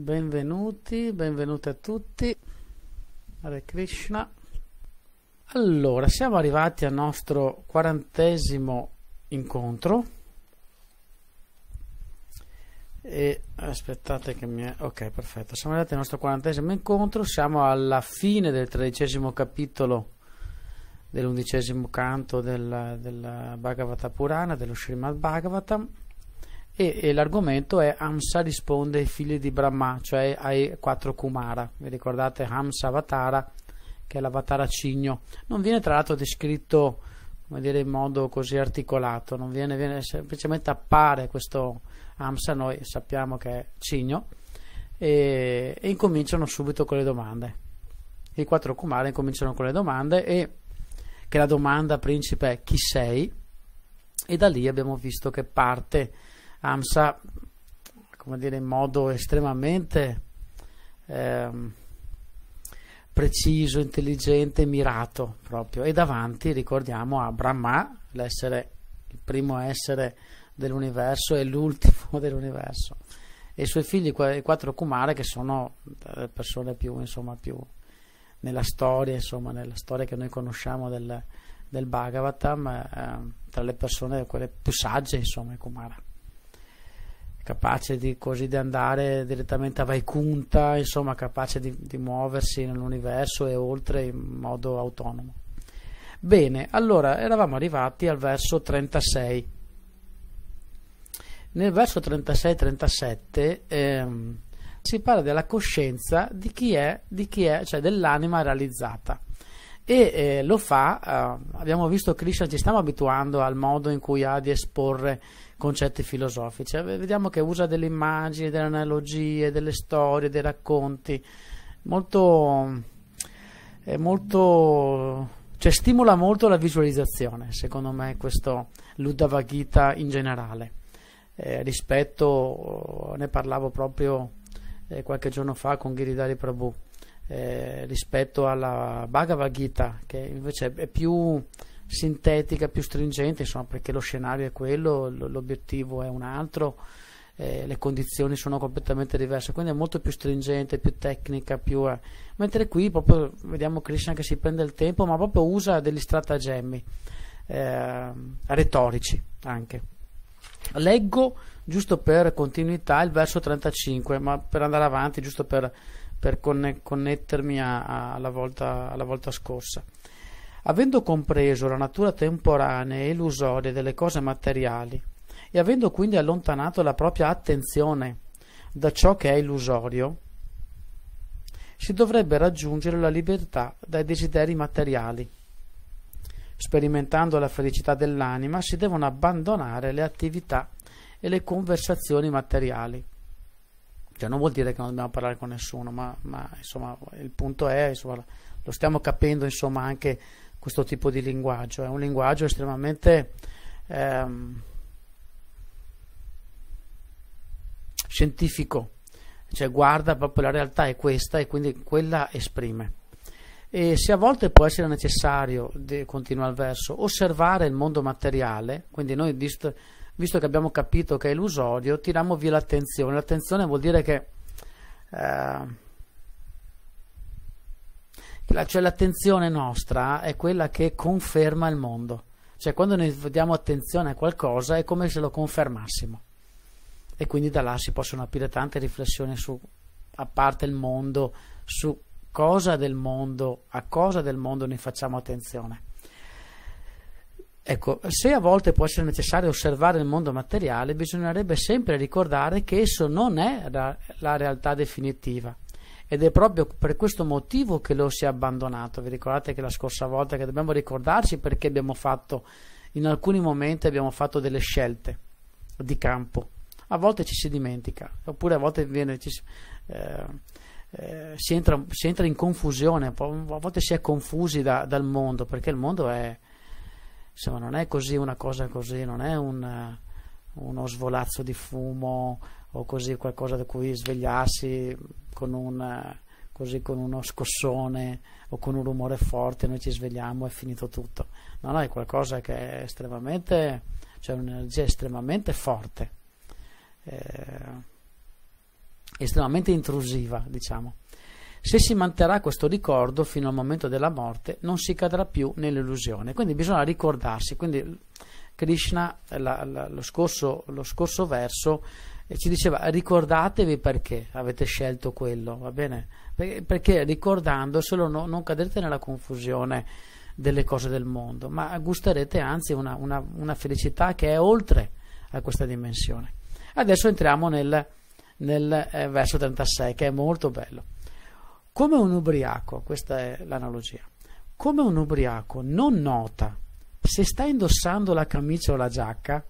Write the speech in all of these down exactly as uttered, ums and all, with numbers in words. Benvenuti, benvenuti a tutti. Hare Krishna. Allora, siamo arrivati al nostro quarantesimo incontro. E aspettate che mi è... Ok, perfetto. Siamo arrivati al nostro quarantesimo incontro. Siamo alla fine del tredicesimo capitolo dell'undicesimo canto della, della Bhagavata Purana, dello Srimad Bhagavatam. E, e l'argomento è Hamsa risponde ai figli di Brahma, cioè ai quattro Kumara. Vi ricordate Hamsa Avatara, che è l'Avatara cigno? Non viene tra l'altro descritto, come dire, in modo così articolato, non viene, viene semplicemente appare questo Hamsa, noi sappiamo che è cigno, e, e incominciano subito con le domande. I quattro Kumara incominciano con le domande, e che la domanda principe è: chi sei? E da lì abbiamo visto che parte Hamsa, come dire, in modo estremamente eh, preciso, intelligente, mirato proprio, e davanti, ricordiamo, a Brahma, l'essere, il primo essere dell'universo e l'ultimo dell'universo, e i suoi figli, i quattro Kumara, che sono le persone più, insomma, più nella storia, insomma, nella storia che noi conosciamo del, del Bhagavatam, eh, tra le persone quelle più sagge, insomma, i Kumara, capace di, così, di andare direttamente a Vaikunta, insomma, capace di, di muoversi nell'universo e oltre in modo autonomo. Bene, allora eravamo arrivati al verso trentasei. Nel verso trentasei trentasette ehm, si parla della coscienza di chi è, di chi è, cioè dell'anima realizzata. E eh, lo fa, eh, abbiamo visto Krishna, ci stiamo abituando al modo in cui ha di esporre concetti filosofici, vediamo che usa delle immagini, delle analogie, delle storie, dei racconti, molto, è molto, cioè stimola molto la visualizzazione, secondo me, questo l'Uddhava-gita in generale, eh, rispetto, ne parlavo proprio eh, qualche giorno fa con Giridhari Prabhu, Eh, rispetto alla Bhagavad Gita, che invece è più sintetica, più stringente, insomma, perché lo scenario è quello, l'obiettivo è un altro, eh, le condizioni sono completamente diverse, quindi è molto più stringente, più tecnica, più, eh. mentre qui proprio vediamo Krishna che si prende il tempo, ma proprio usa degli stratagemmi eh, retorici anche. Leggo, giusto per continuità, il verso trentacinque, ma per andare avanti, giusto per per connettermi a, a, alla, volta, alla volta scorsa. Avendo compreso la natura temporanea e illusoria delle cose materiali, e avendo quindi allontanato la propria attenzione da ciò che è illusorio, si dovrebbe raggiungere la libertà dai desideri materiali. Sperimentando la felicità dell'anima, si devono abbandonare le attività e le conversazioni materiali. Cioè, non vuol dire che non dobbiamo parlare con nessuno, ma, ma insomma, il punto è, insomma, lo stiamo capendo, insomma, anche questo tipo di linguaggio. È un linguaggio estremamente ehm, scientifico, cioè guarda proprio la realtà è questa e quindi quella esprime. E se a volte può essere necessario, continua il verso, osservare il mondo materiale, quindi noi dist- visto che abbiamo capito che è illusorio, tiriamo via l'attenzione. L'attenzione vuol dire che eh, cioè l'attenzione nostra è quella che conferma il mondo. Cioè, quando noi diamo attenzione a qualcosa è come se lo confermassimo. E quindi da là si possono aprire tante riflessioni su, a parte il mondo, su cosa del mondo, a cosa del mondo ne facciamo attenzione. Ecco, se a volte può essere necessario osservare il mondo materiale, bisognerebbe sempre ricordare che esso non è la realtà definitiva, ed è proprio per questo motivo che lo si è abbandonato. Vi ricordate che la scorsa volta che dobbiamo ricordarci perché abbiamo fatto, in alcuni momenti abbiamo fatto delle scelte di campo, a volte ci si dimentica, oppure a volte viene, ci, eh, eh, si, entra, si entra in confusione, a volte si è confusi da, dal mondo, perché il mondo è... Insomma, non è così una cosa così, non è un, uno svolazzo di fumo o così qualcosa da cui svegliarsi con, un, così, con uno scossone o con un rumore forte, noi ci svegliamo e è finito tutto. No, no, è qualcosa che è estremamente, cioè un'energia estremamente forte. Eh, estremamente intrusiva, diciamo. Se si manterrà questo ricordo fino al momento della morte, non si cadrà più nell'illusione. Quindi bisogna ricordarsi. Quindi Krishna, la, la, lo, scorso, lo scorso verso, eh, ci diceva: ricordatevi perché avete scelto quello, va bene? Perché, perché ricordandoselo no, non cadrete nella confusione delle cose del mondo, ma gusterete anzi una, una, una felicità che è oltre a questa dimensione. Adesso entriamo nel, nel eh, verso trentasei, che è molto bello. Come un ubriaco, questa è l'analogia, come un ubriaco non nota se sta indossando la camicia o la giacca,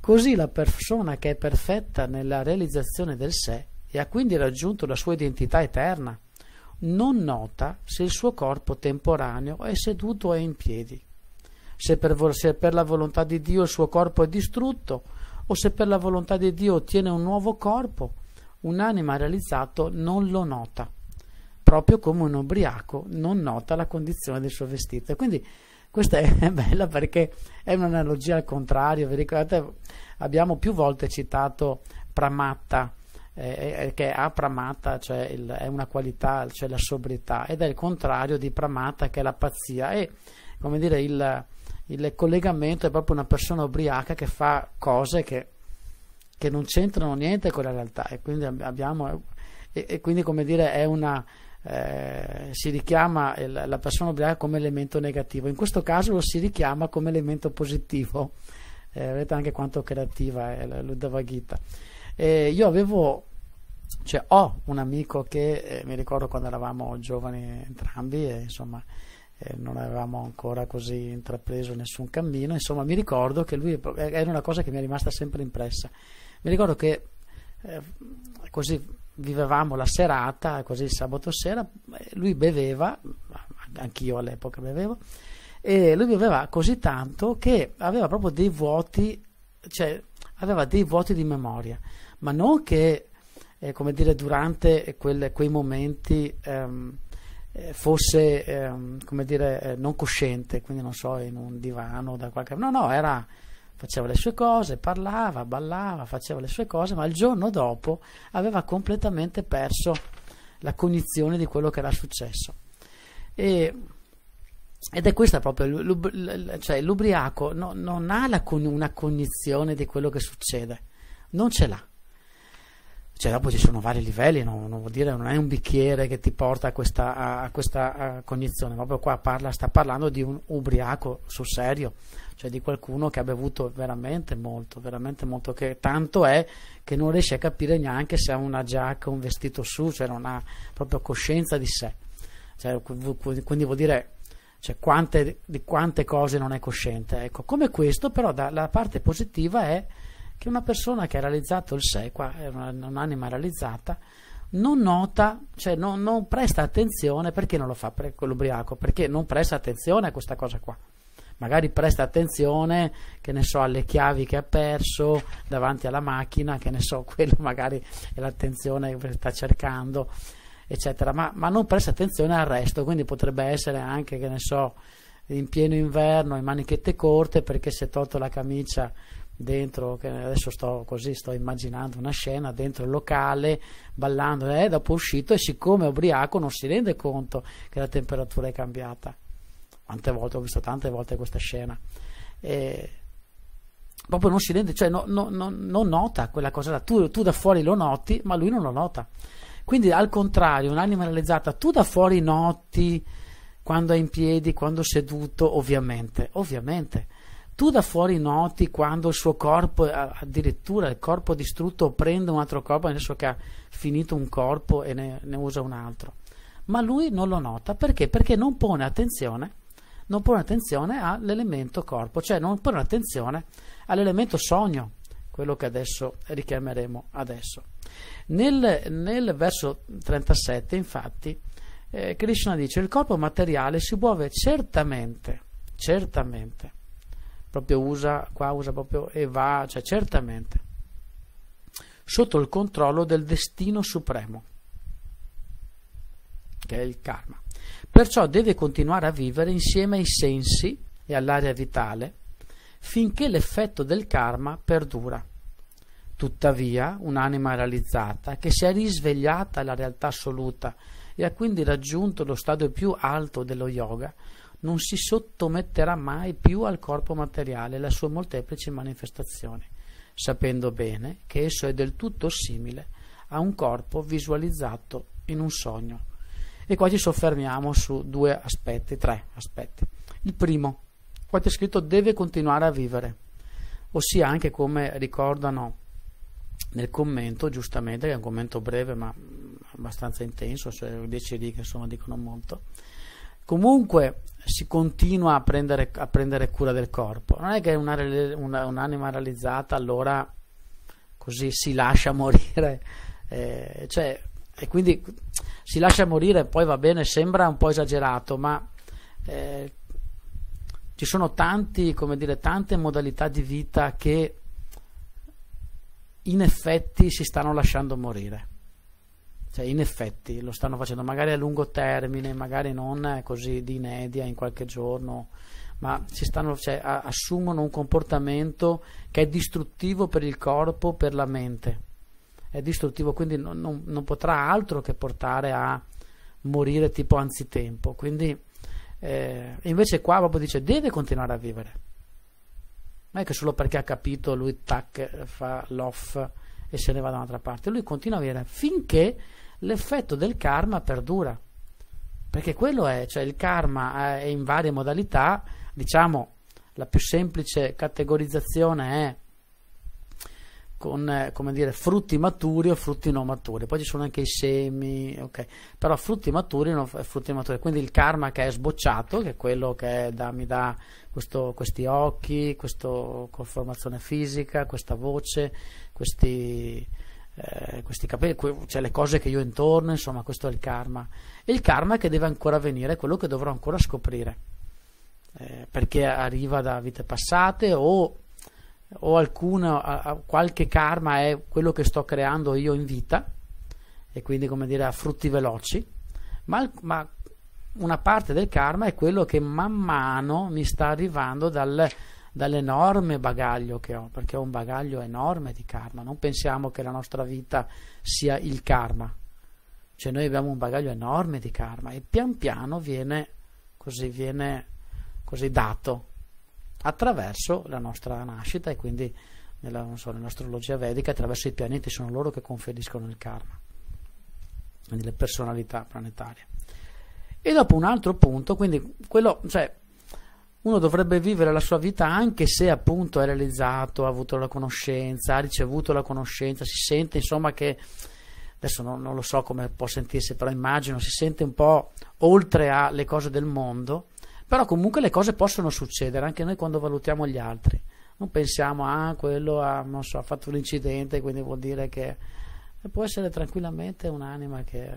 così la persona che è perfetta nella realizzazione del sé e ha quindi raggiunto la sua identità eterna, non nota se il suo corpo temporaneo è seduto o è in piedi, se per, se per la volontà di Dio il suo corpo è distrutto o se per la volontà di Dio ottiene un nuovo corpo, un'anima realizzato non lo nota. Proprio come un ubriaco non nota la condizione del suo vestito. E quindi questa è bella perché è un'analogia al contrario. Vi ricordate, abbiamo più volte citato pramatta, eh, che ha pramatta, cioè il, è una qualità, cioè la sobrietà, ed è il contrario di pramatta, che è la pazzia. E come dire, il, il collegamento è proprio una persona ubriaca che fa cose che, che non c'entrano niente con la realtà. E quindi abbiamo, e, e quindi come dire è una Eh, si richiama il, la persona ubriaca come elemento negativo, in questo caso lo si richiama come elemento positivo. Eh, vedete anche quanto creativa è l'Uddhava-gita. Eh, io avevo, cioè ho un amico che eh, mi ricordo quando eravamo giovani entrambi, e insomma eh, non avevamo ancora così intrapreso nessun cammino, insomma mi ricordo che lui, era una cosa che mi è rimasta sempre impressa, mi ricordo che eh, così vivevamo la serata, così il sabato sera, lui beveva, anch'io all'epoca bevevo, e lui beveva così tanto che aveva proprio dei vuoti, cioè aveva dei vuoti di memoria, ma non che, eh, come dire, durante quel, quei momenti ehm, fosse, ehm, come dire, eh, non cosciente, quindi non so, in un divano, da qualche... no, no, era... faceva le sue cose, parlava, ballava, faceva le sue cose, ma il giorno dopo aveva completamente perso la cognizione di quello che era successo. E, ed è questa proprio, cioè l'ubriaco no, non ha la, una cognizione di quello che succede, non ce l'ha. Cioè dopo ci sono vari livelli, no? Non vuol dire, non è un bicchiere che ti porta a questa, a questa a cognizione, proprio qua parla, sta parlando di un ubriaco sul serio, cioè di qualcuno che ha bevuto veramente molto, veramente molto, che tanto è che non riesce a capire neanche se ha una giacca, un vestito su, cioè non ha proprio coscienza di sé, cioè, quindi vuol dire cioè, quante, di quante cose non è cosciente. Ecco, come questo però da, la parte positiva è che una persona che ha realizzato il sé, qua è un'anima realizzata, non nota, cioè non, non presta attenzione. Perché non lo fa con l'ubriaco? Perché non presta attenzione a questa cosa qua. Magari presta attenzione, che ne so, alle chiavi che ha perso davanti alla macchina, che ne so, quello magari è l'attenzione che sta cercando, eccetera, ma, ma non presta attenzione al resto. Quindi potrebbe essere anche, che ne so, in pieno inverno, in manichette corte, perché si è tolto la camicia dentro, che adesso sto così, sto immaginando una scena, dentro il locale ballando, e eh, dopo è uscito e siccome è ubriaco non si rende conto che la temperatura è cambiata. Quante volte ho visto, tante volte questa scena, e proprio non si rende, cioè no, no, no, non nota quella cosa là. Tu, tu da fuori lo noti, ma lui non lo nota. Quindi al contrario, un'anima realizzata, tu da fuori noti quando è in piedi, quando è seduto, ovviamente, ovviamente. Tu da fuori noti quando il suo corpo, addirittura il corpo distrutto, prende un altro corpo, adesso che ha finito un corpo e ne, ne usa un altro. Ma lui non lo nota, perché? Perché non pone attenzione, non pone attenzione all'elemento corpo, cioè non pone attenzione all'elemento sogno, quello che adesso richiameremo adesso. Nel, nel verso trentasette, infatti, eh, Krishna dice: il corpo materiale si muove certamente, certamente. Proprio usa, qua usa proprio e va, cioè certamente, sotto il controllo del destino supremo, che è il karma. Perciò deve continuare a vivere insieme ai sensi e all'aria vitale finché l'effetto del karma perdura. Tuttavia, un'anima realizzata che si è risvegliata alla realtà assoluta e ha quindi raggiunto lo stadio più alto dello yoga, non si sottometterà mai più al corpo materiale e alle sue molteplici manifestazioni, sapendo bene che esso è del tutto simile a un corpo visualizzato in un sogno. E qua ci soffermiamo su due aspetti, tre aspetti. Il primo, qua c'è scritto deve continuare a vivere, ossia anche come ricordano nel commento, giustamente, che è un commento breve ma abbastanza intenso, cioè dieci righe, insomma, dicono molto. Comunque si continua a prendere, a prendere cura del corpo. Non è che una, una, un'anima realizzata allora così si lascia morire, eh, cioè, e quindi si lascia morire, poi va bene, sembra un po' esagerato, ma eh, ci sono tanti, come dire, tante modalità di vita che in effetti si stanno lasciando morire, cioè in effetti lo stanno facendo magari a lungo termine, magari non così di inedia in qualche giorno, ma si stanno, cioè, assumono un comportamento che è distruttivo per il corpo, per la mente, è distruttivo, quindi non, non, non potrà altro che portare a morire tipo anzitempo. Quindi eh, invece qua proprio dice deve continuare a vivere. Non è che solo perché ha capito lui tac fa l'off e se ne va da un'altra parte, lui continua a vivere finché l'effetto del karma perdura, perché quello è, cioè il karma è in varie modalità, diciamo la più semplice categorizzazione è con, come dire, frutti maturi o frutti non maturi, poi ci sono anche i semi, ok, però frutti maturi non frutti maturi, quindi il karma che è sbocciato, che è quello che da, mi dà questo, questi occhi, questa conformazione fisica, questa voce, questi, eh, questi capelli, que cioè le cose che io intorno, insomma questo è il karma, e il karma che deve ancora venire è quello che dovrò ancora scoprire, eh, perché arriva da vite passate o o alcuno, qualche karma è quello che sto creando io in vita e quindi, come dire, a frutti veloci, ma, ma una parte del karma è quello che man mano mi sta arrivando dal, dall'enorme bagaglio che ho, perché ho un bagaglio enorme di karma. Non pensiamo che la nostra vita sia il karma, cioè noi abbiamo un bagaglio enorme di karma e pian piano viene così, viene così dato attraverso la nostra nascita e quindi nella, non so, nell'astrologia vedica attraverso i pianeti, sono loro che conferiscono il karma, quindi le personalità planetarie. E dopo un altro punto, quindi quello, cioè uno dovrebbe vivere la sua vita anche se appunto è realizzato, ha avuto la conoscenza, ha ricevuto la conoscenza, si sente insomma che, adesso non, non lo so come può sentirsi, però immagino si sente un po' oltre alle cose del mondo. Però comunque le cose possono succedere, anche noi quando valutiamo gli altri. Non pensiamo a ah, quello, ha, non so, ha fatto un incidente, quindi vuol dire che può essere tranquillamente un'anima che,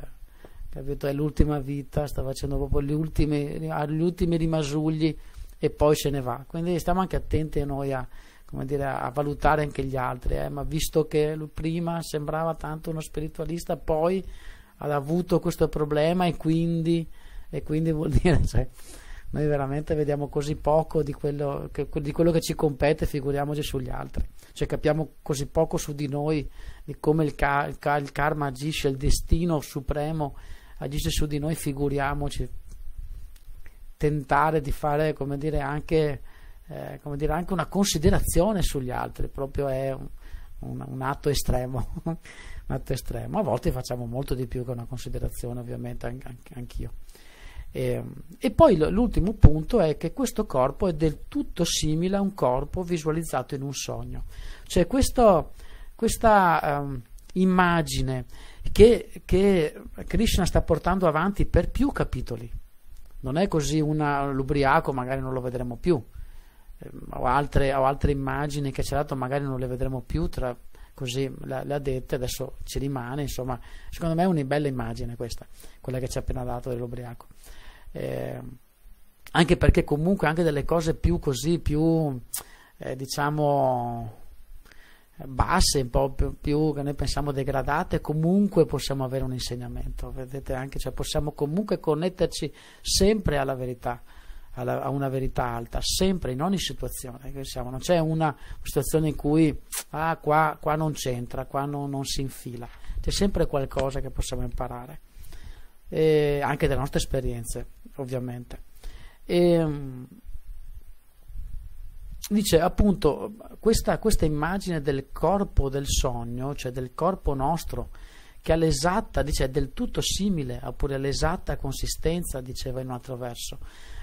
capito, è l'ultima vita, sta facendo proprio gli ultimi, gli ultimi rimasugli e poi se ne va. Quindi stiamo anche attenti noi a, come dire, a valutare anche gli altri. Eh? Ma visto che lui prima sembrava tanto uno spiritualista, poi ha avuto questo problema e quindi, e quindi vuol dire... Cioè, noi veramente vediamo così poco di quello, che, di quello che ci compete, figuriamoci sugli altri, cioè capiamo così poco su di noi, di come il, ka, il, ka, il karma agisce, il destino supremo agisce su di noi, figuriamoci tentare di fare, come dire, anche, eh, come dire, anche una considerazione sugli altri, proprio è un, un, un atto estremo un atto estremo, a volte facciamo molto di più che una considerazione, ovviamente, anche, anch'io. E, e poi l'ultimo punto è che questo corpo è del tutto simile a un corpo visualizzato in un sogno, cioè questo, questa um, immagine che, che Krishna sta portando avanti per più capitoli, non è così una, l'ubriaco magari non lo vedremo più, eh, o, altre, o altre immagini che ci ha dato magari non le vedremo più, tra, così le ha dette, adesso ci rimane, insomma secondo me è una bella immagine questa, quella che ci ha appena dato dell'ubriaco, eh, anche perché comunque anche delle cose più così, più eh, diciamo basse, un po' più, più che noi pensiamo degradate, comunque possiamo avere un insegnamento, vedete anche, cioè possiamo comunque connetterci sempre alla verità, alla, a una verità alta, sempre, in ogni situazione che siamo. Non c'è una situazione in cui ah, qua, qua non c'entra, qua non, non si infila, c'è sempre qualcosa che possiamo imparare, e anche delle nostre esperienze, ovviamente. E, dice appunto questa, questa immagine del corpo del sogno, cioè del corpo nostro, che all'esatta, dice, è del tutto simile, oppure all'esatta consistenza, diceva in un altro verso,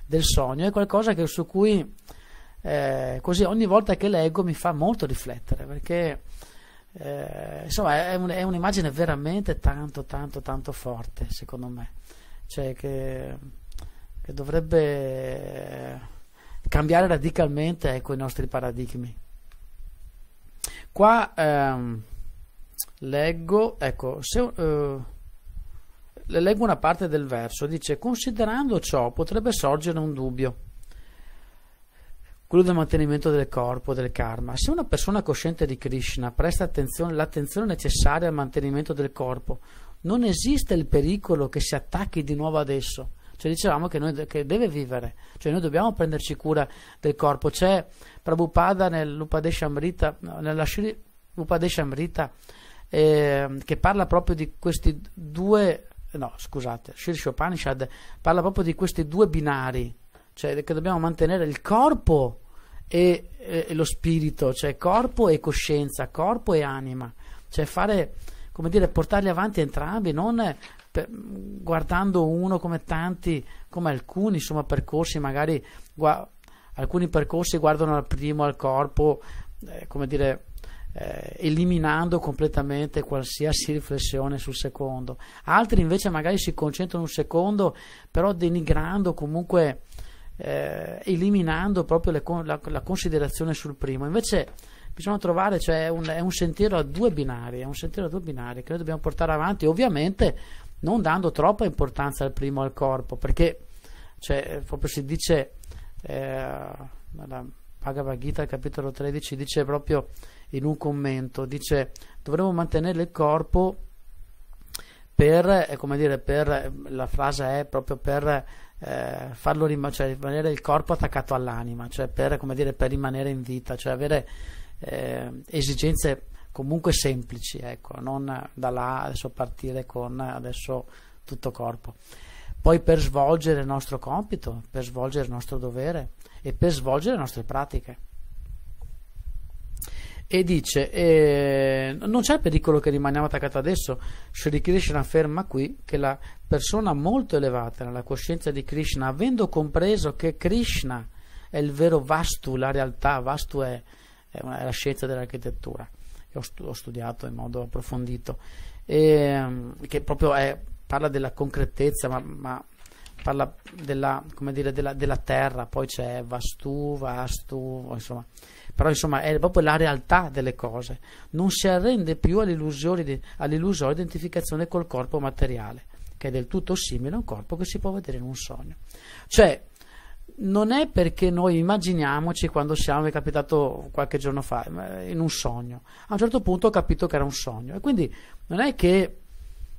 del sogno, è qualcosa che, su cui eh, così ogni volta che leggo mi fa molto riflettere, perché eh, insomma è, un, è un'immagine veramente tanto tanto tanto forte, secondo me, cioè che, che dovrebbe cambiare radicalmente, ecco, i nostri paradigmi. Qua ehm, leggo, ecco, se, uh, leggo una parte del verso, dice: considerando ciò potrebbe sorgere un dubbio, quello del mantenimento del corpo, del karma. Se una persona cosciente di Krishna presta attenzione, l'attenzione necessaria al mantenimento del corpo, non esiste il pericolo che si attacchi di nuovo ad esso. Cioè, dicevamo che, noi, che deve vivere, cioè noi dobbiamo prenderci cura del corpo. C'è Prabhupada nell'Upadeshamrita, nella Shri Upadeshamrita, Eh, che parla proprio di questi due, no scusate, Shri Shopanishad parla proprio di questi due binari, cioè che dobbiamo mantenere il corpo e, e, e lo spirito, cioè corpo e coscienza, corpo e anima, cioè fare, come dire, portarli avanti entrambi, non per, guardando uno come tanti, come alcuni, insomma, percorsi magari, gua, alcuni percorsi guardano al primo, al corpo, eh, come dire, eliminando completamente qualsiasi riflessione sul secondo. Altri invece magari si concentrano un secondo, però denigrando, comunque eh, eliminando proprio le, la, la considerazione sul primo. Invece bisogna trovare, cioè un, è un sentiero a due binari, è un sentiero a due binari che noi dobbiamo portare avanti, ovviamente non dando troppa importanza al primo, al corpo, perché, cioè, proprio si dice eh, la Bhagavad Gita capitolo tredici, dice proprio in un commento, dice: dovremmo mantenere il corpo per, come dire, per, la frase è proprio per eh, farlo rimanere, cioè rimanere il corpo attaccato all'anima, cioè per, come dire, per rimanere in vita, cioè avere eh, esigenze comunque semplici, ecco, non da là adesso partire con adesso tutto corpo. Poi per svolgere il nostro compito, per svolgere il nostro dovere e per svolgere le nostre pratiche. E dice eh, non c'è pericolo che rimaniamo attaccati adesso. Sri Krishna afferma qui che la persona molto elevata nella coscienza di Krishna, avendo compreso che Krishna è il vero Vastu, la realtà, Vastu è, è, una, è la scienza dell'architettura, ho, stu ho studiato in modo approfondito, e, che proprio è, parla della concretezza, ma, ma parla della, come dire, della, della terra, poi c'è Vastu, Vastu, insomma. Però insomma è proprio la realtà delle cose, non si arrende più all'illusoria identificazione col corpo materiale, che è del tutto simile a un corpo che si può vedere in un sogno. Cioè, non è perché noi immaginiamoci quando siamo, mi è capitato qualche giorno fa, in un sogno, a un certo punto ho capito che era un sogno, e quindi non è che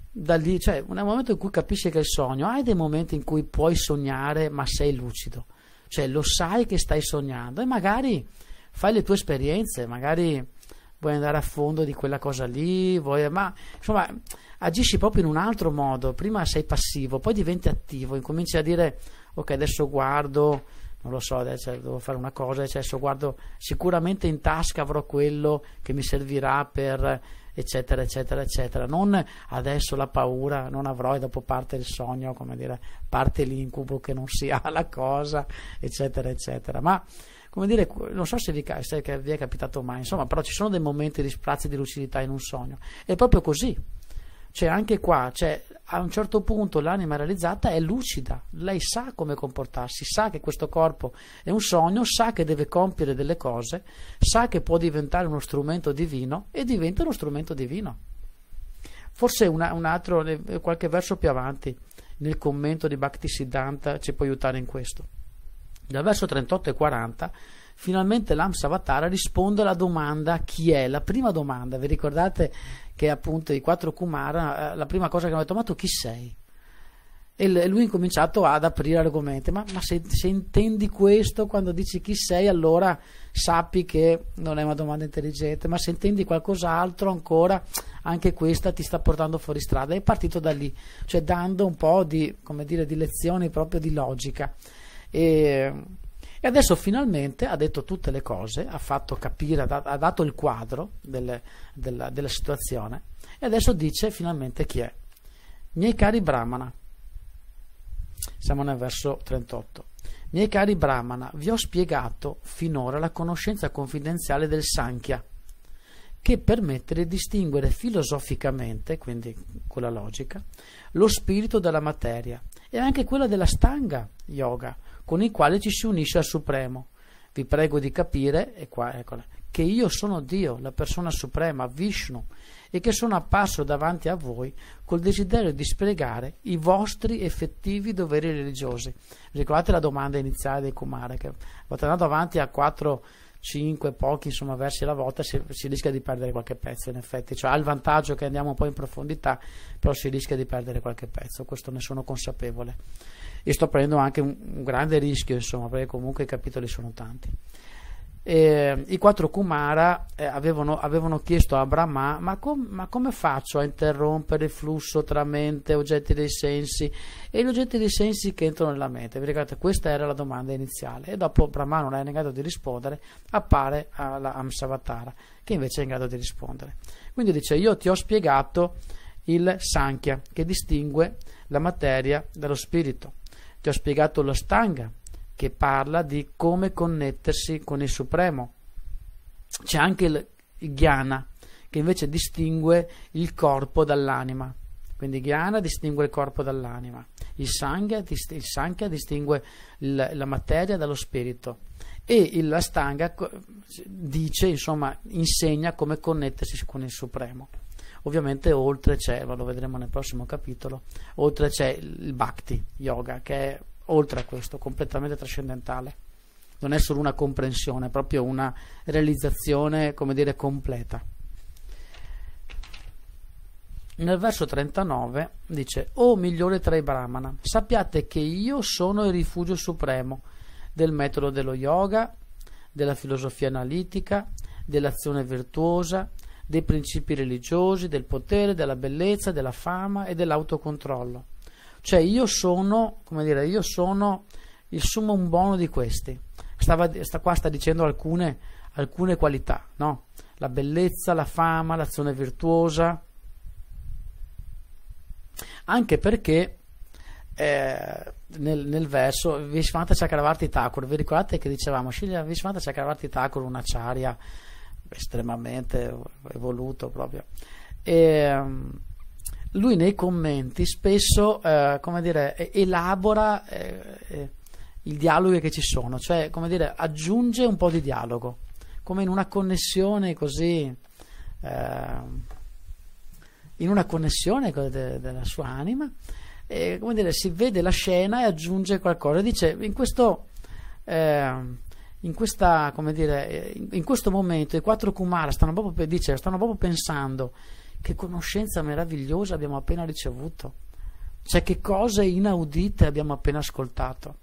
da lì, cioè nel momento in cui capisci che è il sogno, hai dei momenti in cui puoi sognare ma sei lucido, cioè lo sai che stai sognando e magari fai le tue esperienze, magari vuoi andare a fondo di quella cosa lì, vuoi, ma insomma agisci proprio in un altro modo. Prima sei passivo, poi diventi attivo, incominci a dire: ok, adesso guardo, non lo so, adesso devo fare una cosa, adesso guardo, sicuramente in tasca avrò quello che mi servirà per eccetera eccetera eccetera. Non adesso la paura, non avrò, e dopo parte il sogno, come dire, parte l'incubo che non si ha la cosa, eccetera eccetera. Ma come dire, non so se vi, se vi è capitato mai, insomma, però ci sono dei momenti di sprazzi di lucidità in un sogno. È proprio così. Cioè, anche qua, cioè, a un certo punto l'anima realizzata è lucida, lei sa come comportarsi, sa che questo corpo è un sogno, sa che deve compiere delle cose, sa che può diventare uno strumento divino e diventa uno strumento divino. Forse una, un altro, qualche verso più avanti, nel commento di Bhaktisiddhanta ci può aiutare in questo. Dal verso trentotto e quaranta, finalmente l'Hamsa Avatara risponde alla domanda chi è, la prima domanda. Vi ricordate che appunto i quattro Kumara, la prima cosa che hanno detto: ma tu chi sei? E lui ha cominciato ad aprire argomenti, ma, ma se, se intendi questo quando dici chi sei, allora sappi che non è una domanda intelligente, ma se intendi qualcos'altro ancora, anche questa ti sta portando fuori strada. È partito da lì, cioè dando un po' di, come dire, di lezioni proprio di logica. E, e adesso finalmente ha detto tutte le cose, ha fatto capire, ha dato il quadro delle, della, della situazione, e adesso dice finalmente chi è. Miei cari Brahmana, siamo nel verso trentotto. Miei cari Brahmana, vi ho spiegato finora la conoscenza confidenziale del Sankhya, che permette di distinguere filosoficamente, quindi con la logica, lo spirito dalla materia, e anche quella della Stanga Yoga, con il quale ci si unisce al Supremo. Vi prego di capire, e qua, eccola, che io sono Dio, la persona suprema, Vishnu, e che sono apparso davanti a voi col desiderio di spiegare i vostri effettivi doveri religiosi. Ricordate la domanda iniziale dei Kumara, che andando avanti a quattro, cinque, pochi insomma, versi alla volta si, si rischia di perdere qualche pezzo, in effetti, cioè ha il vantaggio che andiamo un po' in profondità, però si rischia di perdere qualche pezzo, questo ne sono consapevole. E sto prendendo anche un, un grande rischio, insomma, perché comunque i capitoli sono tanti. E, i quattro Kumara eh, avevano, avevano chiesto a Brahma: ma, com, ma come faccio a interrompere il flusso tra mente, oggetti dei sensi e gli oggetti dei sensi che entrano nella mente? Vi ricordate, questa era la domanda iniziale, e dopo Brahma non è negato di rispondere, appare alla Hamsa Avatara, che invece è in grado di rispondere. Quindi dice: io ti ho spiegato il Sankhya, che distingue la materia dallo spirito. Ti ho spiegato lo Stanga, che parla di come connettersi con il Supremo. C'è anche il Jnana, che invece distingue il corpo dall'anima. Quindi Jnana distingue il corpo dall'anima, il Sankhya, il Sankhya distingue il, la materia dallo spirito, e la Stanga dice, insomma, insegna come connettersi con il Supremo. Ovviamente oltre c'è, lo vedremo nel prossimo capitolo, oltre c'è il Bhakti Yoga, che è oltre a questo, completamente trascendentale. Non è solo una comprensione, è proprio una realizzazione, come dire, completa. Nel verso trentanove dice: o migliore tra i Brahmana, sappiate che io sono il rifugio supremo del metodo dello yoga, della filosofia analitica, dell'azione virtuosa, dei principi religiosi, del potere, della bellezza, della fama e dell'autocontrollo. Cioè io sono, come dire, io sono il summum bono di questi. Stava, sta, qua sta dicendo alcune, alcune qualità, no? La bellezza, la fama, l'azione virtuosa. Anche perché eh, nel, nel verso Visvanatha Cakravarti Thakura, vi ricordate che dicevamo, Visvanatha Cakravarti Thakura, un acharya estremamente evoluto proprio, e lui nei commenti spesso eh, come dire, elabora eh, i dialoghi che ci sono, cioè, come dire, aggiunge un po' di dialogo, come in una connessione così eh, in una connessione de della sua anima, e, come dire, si vede la scena e aggiunge qualcosa. Dice: in questo eh, In, questa, come dire, in questo momento i quattro Kumara stanno proprio, dice, stanno proprio pensando: che conoscenza meravigliosa abbiamo appena ricevuto, cioè che cose inaudite abbiamo appena ascoltato,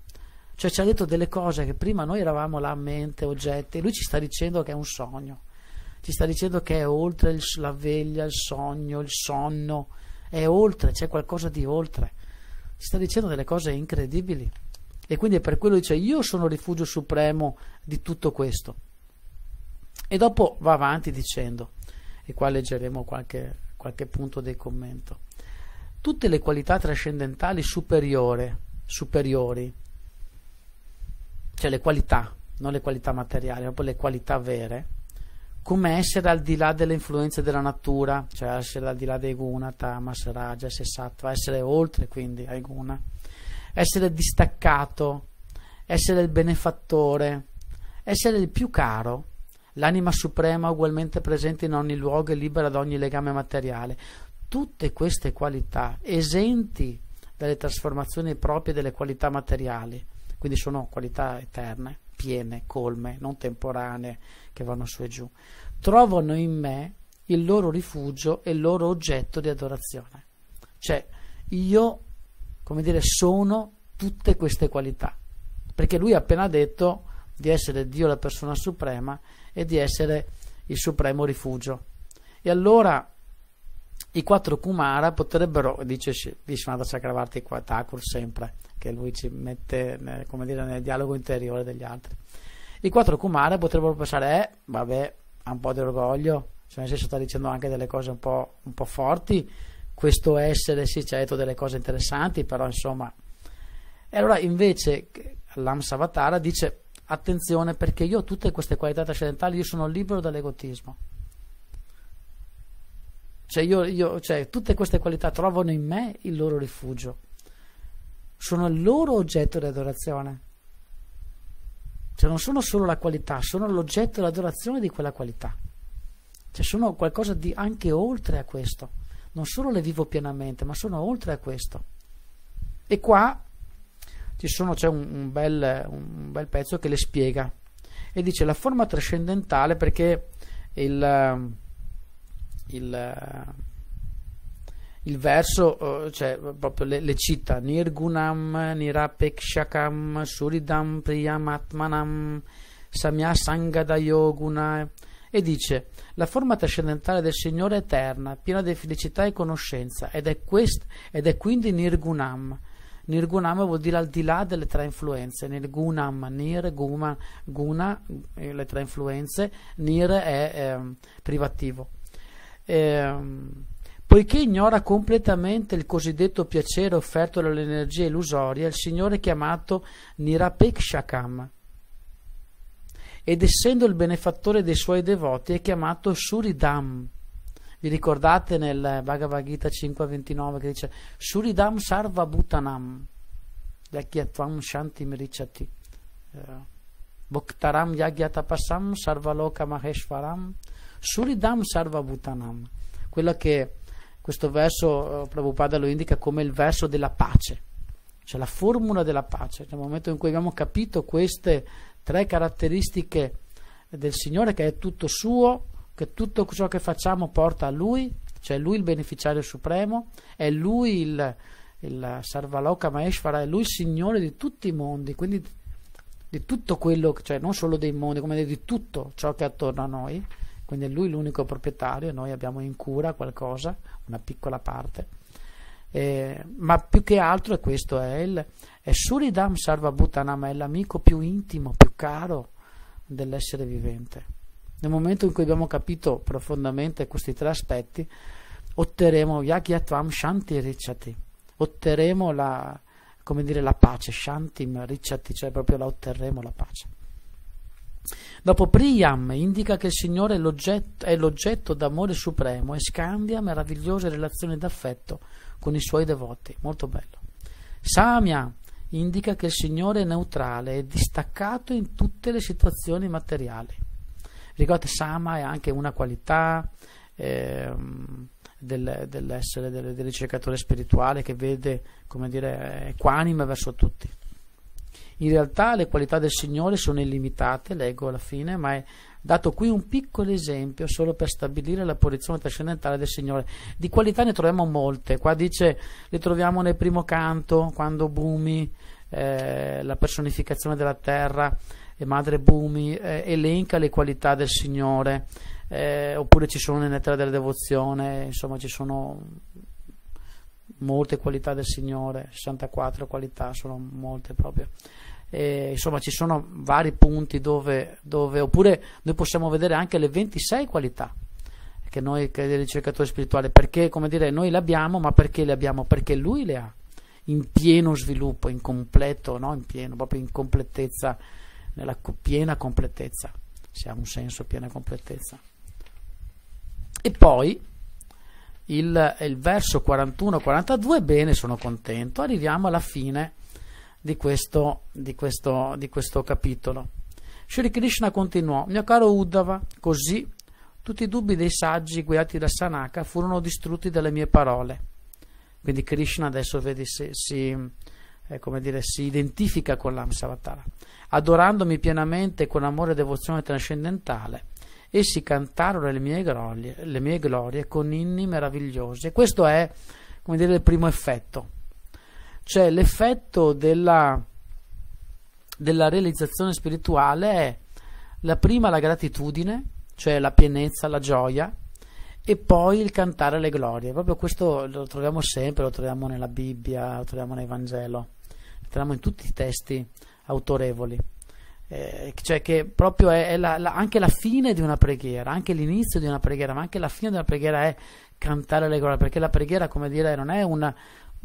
cioè ci ha detto delle cose che prima noi eravamo là, mente, oggetti, e lui ci sta dicendo che è un sogno, ci sta dicendo che è oltre il, la veglia, il sogno, il sonno, è oltre, c'è qualcosa di oltre, ci sta dicendo delle cose incredibili. E quindi per quello dice: io sono il rifugio supremo di tutto questo. E dopo va avanti dicendo, e qua leggeremo qualche, qualche punto del commento: tutte le qualità trascendentali superiore, superiori, cioè le qualità, non le qualità materiali, ma proprio le qualità vere, come essere al di là delle influenze della natura, cioè essere al di là dei guna, tamas, rajas e sattva, essere oltre quindi ai guna, essere distaccato, essere il benefattore, essere il più caro, l'anima suprema ugualmente presente in ogni luogo e libera da ogni legame materiale. Tutte queste qualità, esenti dalle trasformazioni proprie delle qualità materiali, quindi sono qualità eterne, piene, colme, non temporanee, che vanno su e giù, trovano in me il loro rifugio e il loro oggetto di adorazione. Cioè, io come dire, sono tutte queste qualità, perché lui ha appena detto di essere Dio la persona suprema e di essere il supremo rifugio. E allora i quattro Kumara potrebbero, dice Visvanatha Cakravarti Thakura sempre, che lui ci mette, come dire, nel dialogo interiore degli altri, i quattro Kumara potrebbero pensare, eh, vabbè, ha un po' di orgoglio, cioè nel senso sta dicendo anche delle cose un po', un po' forti, questo essere sì ci ha detto delle cose interessanti, però insomma... E allora invece l'Hamsa Avatara dice, attenzione, perché io ho tutte queste qualità trascendentali, io sono libero dall'egotismo. Cioè, io, io, cioè, tutte queste qualità trovano in me il loro rifugio, sono il loro oggetto di adorazione. Cioè, non sono solo la qualità, sono l'oggetto di adorazione di quella qualità. Cioè, sono qualcosa di anche oltre a questo. Non solo le vivo pienamente, ma sono oltre a questo. E qua ci sono, c'è un, un, bel, un bel pezzo che le spiega. E dice, la forma trascendentale, perché il... Il, il verso, cioè, proprio le, le cita: Nirgunam, Nirapekshakam, Suridam, Priyamatmanam, Samya Sangadayo Guna. E dice: la forma trascendentale del Signore è eterna, piena di felicità e conoscenza, ed è, quest, ed è quindi Nirgunam. Nirgunam vuol dire al di là delle tre influenze. Nirgunam, Nir, Guma, Guna, le tre influenze. Nir è eh, privativo. Eh, poiché ignora completamente il cosiddetto piacere offerto dalle energie illusorie, il Signore è chiamato Nirapekshakam, ed essendo il benefattore dei suoi devoti è chiamato Suridam. Vi ricordate nel Bhagavad Gita cinque ventinove che dice Suridam sarva bhutanam yagyatvam shanti mirichati bhaktaram yagyatapasam sarvaloka maheshvaram Suridam sarva bhutanam. Quello che questo verso eh, Prabhupada lo indica come il verso della pace, cioè la formula della pace. Nel momento in cui abbiamo capito queste tre caratteristiche del Signore, che è tutto suo, che tutto ciò che facciamo porta a Lui, cioè Lui il beneficiario supremo, è Lui il, il Sarvaloka Maheshvara, è Lui il Signore di tutti i mondi, quindi di tutto quello, cioè non solo dei mondi, come di tutto ciò che è attorno a noi. Quindi è lui l'unico proprietario e noi abbiamo in cura qualcosa, una piccola parte. Eh, ma più che altro, e questo è il è Suridam Sarva Bhutanam, è l'amico più intimo, più caro dell'essere vivente. Nel momento in cui abbiamo capito profondamente questi tre aspetti, otterremo Yagyatvam Shanti Ricciati, otterremo la, come dire, la pace, Shantim Ricciati, cioè proprio la otterremo la pace. Dopo Priyam indica che il Signore è l'oggetto d'amore supremo e scambia meravigliose relazioni d'affetto con i suoi devoti. Molto bello. Samya indica che il Signore è neutrale e distaccato in tutte le situazioni materiali. Ricordate, Sama è anche una qualità eh, del, dell'essere del, del ricercatore spirituale che vede, come dire, equanime verso tutti. In realtà le qualità del Signore sono illimitate, leggo alla fine, ma è dato qui un piccolo esempio solo per stabilire la posizione trascendentale del Signore. Di qualità ne troviamo molte, qua dice, le troviamo nel primo canto, quando Bumi, eh, la personificazione della terra, e madre Bumi, eh, elenca le qualità del Signore, eh, oppure ci sono nelle terre della devozione, insomma ci sono... molte qualità del Signore, sessantaquattro qualità, sono molte proprio. E, insomma, ci sono vari punti dove, dove, oppure noi possiamo vedere anche le ventisei qualità che noi, che è il ricercatore spirituale, perché, come dire, noi le abbiamo, ma perché le abbiamo? Perché Lui le ha in pieno sviluppo, in completo, no? In pieno, proprio in completezza, nella piena completezza, se ha un senso, piena completezza. E poi. Il, il verso quarantuno quarantadue, bene, sono contento, arriviamo alla fine di questo, di questo, di questo capitolo. Shri Krishna continuò, mio caro Uddhava, così tutti i dubbi dei saggi guidati da Sanaka furono distrutti dalle mie parole. Quindi Krishna adesso, vedi, si, si, eh, come dire, si identifica con l'Hamsa Avatara. Adorandomi pienamente con amore e devozione trascendentale, essi cantarono le mie glorie, le mie glorie con inni meravigliosi. E questo è, come dire, il primo effetto. Cioè l'effetto della, della realizzazione spirituale è la prima la gratitudine, cioè la pienezza, la gioia, e poi il cantare le glorie. Proprio questo lo troviamo sempre, lo troviamo nella Bibbia, lo troviamo nel Vangelo, lo troviamo in tutti i testi autorevoli. Eh, cioè che proprio è, è la, la, anche la fine di una preghiera, anche l'inizio di una preghiera, ma anche la fine di una preghiera è cantare le glorie, perché la preghiera, come dire, non è una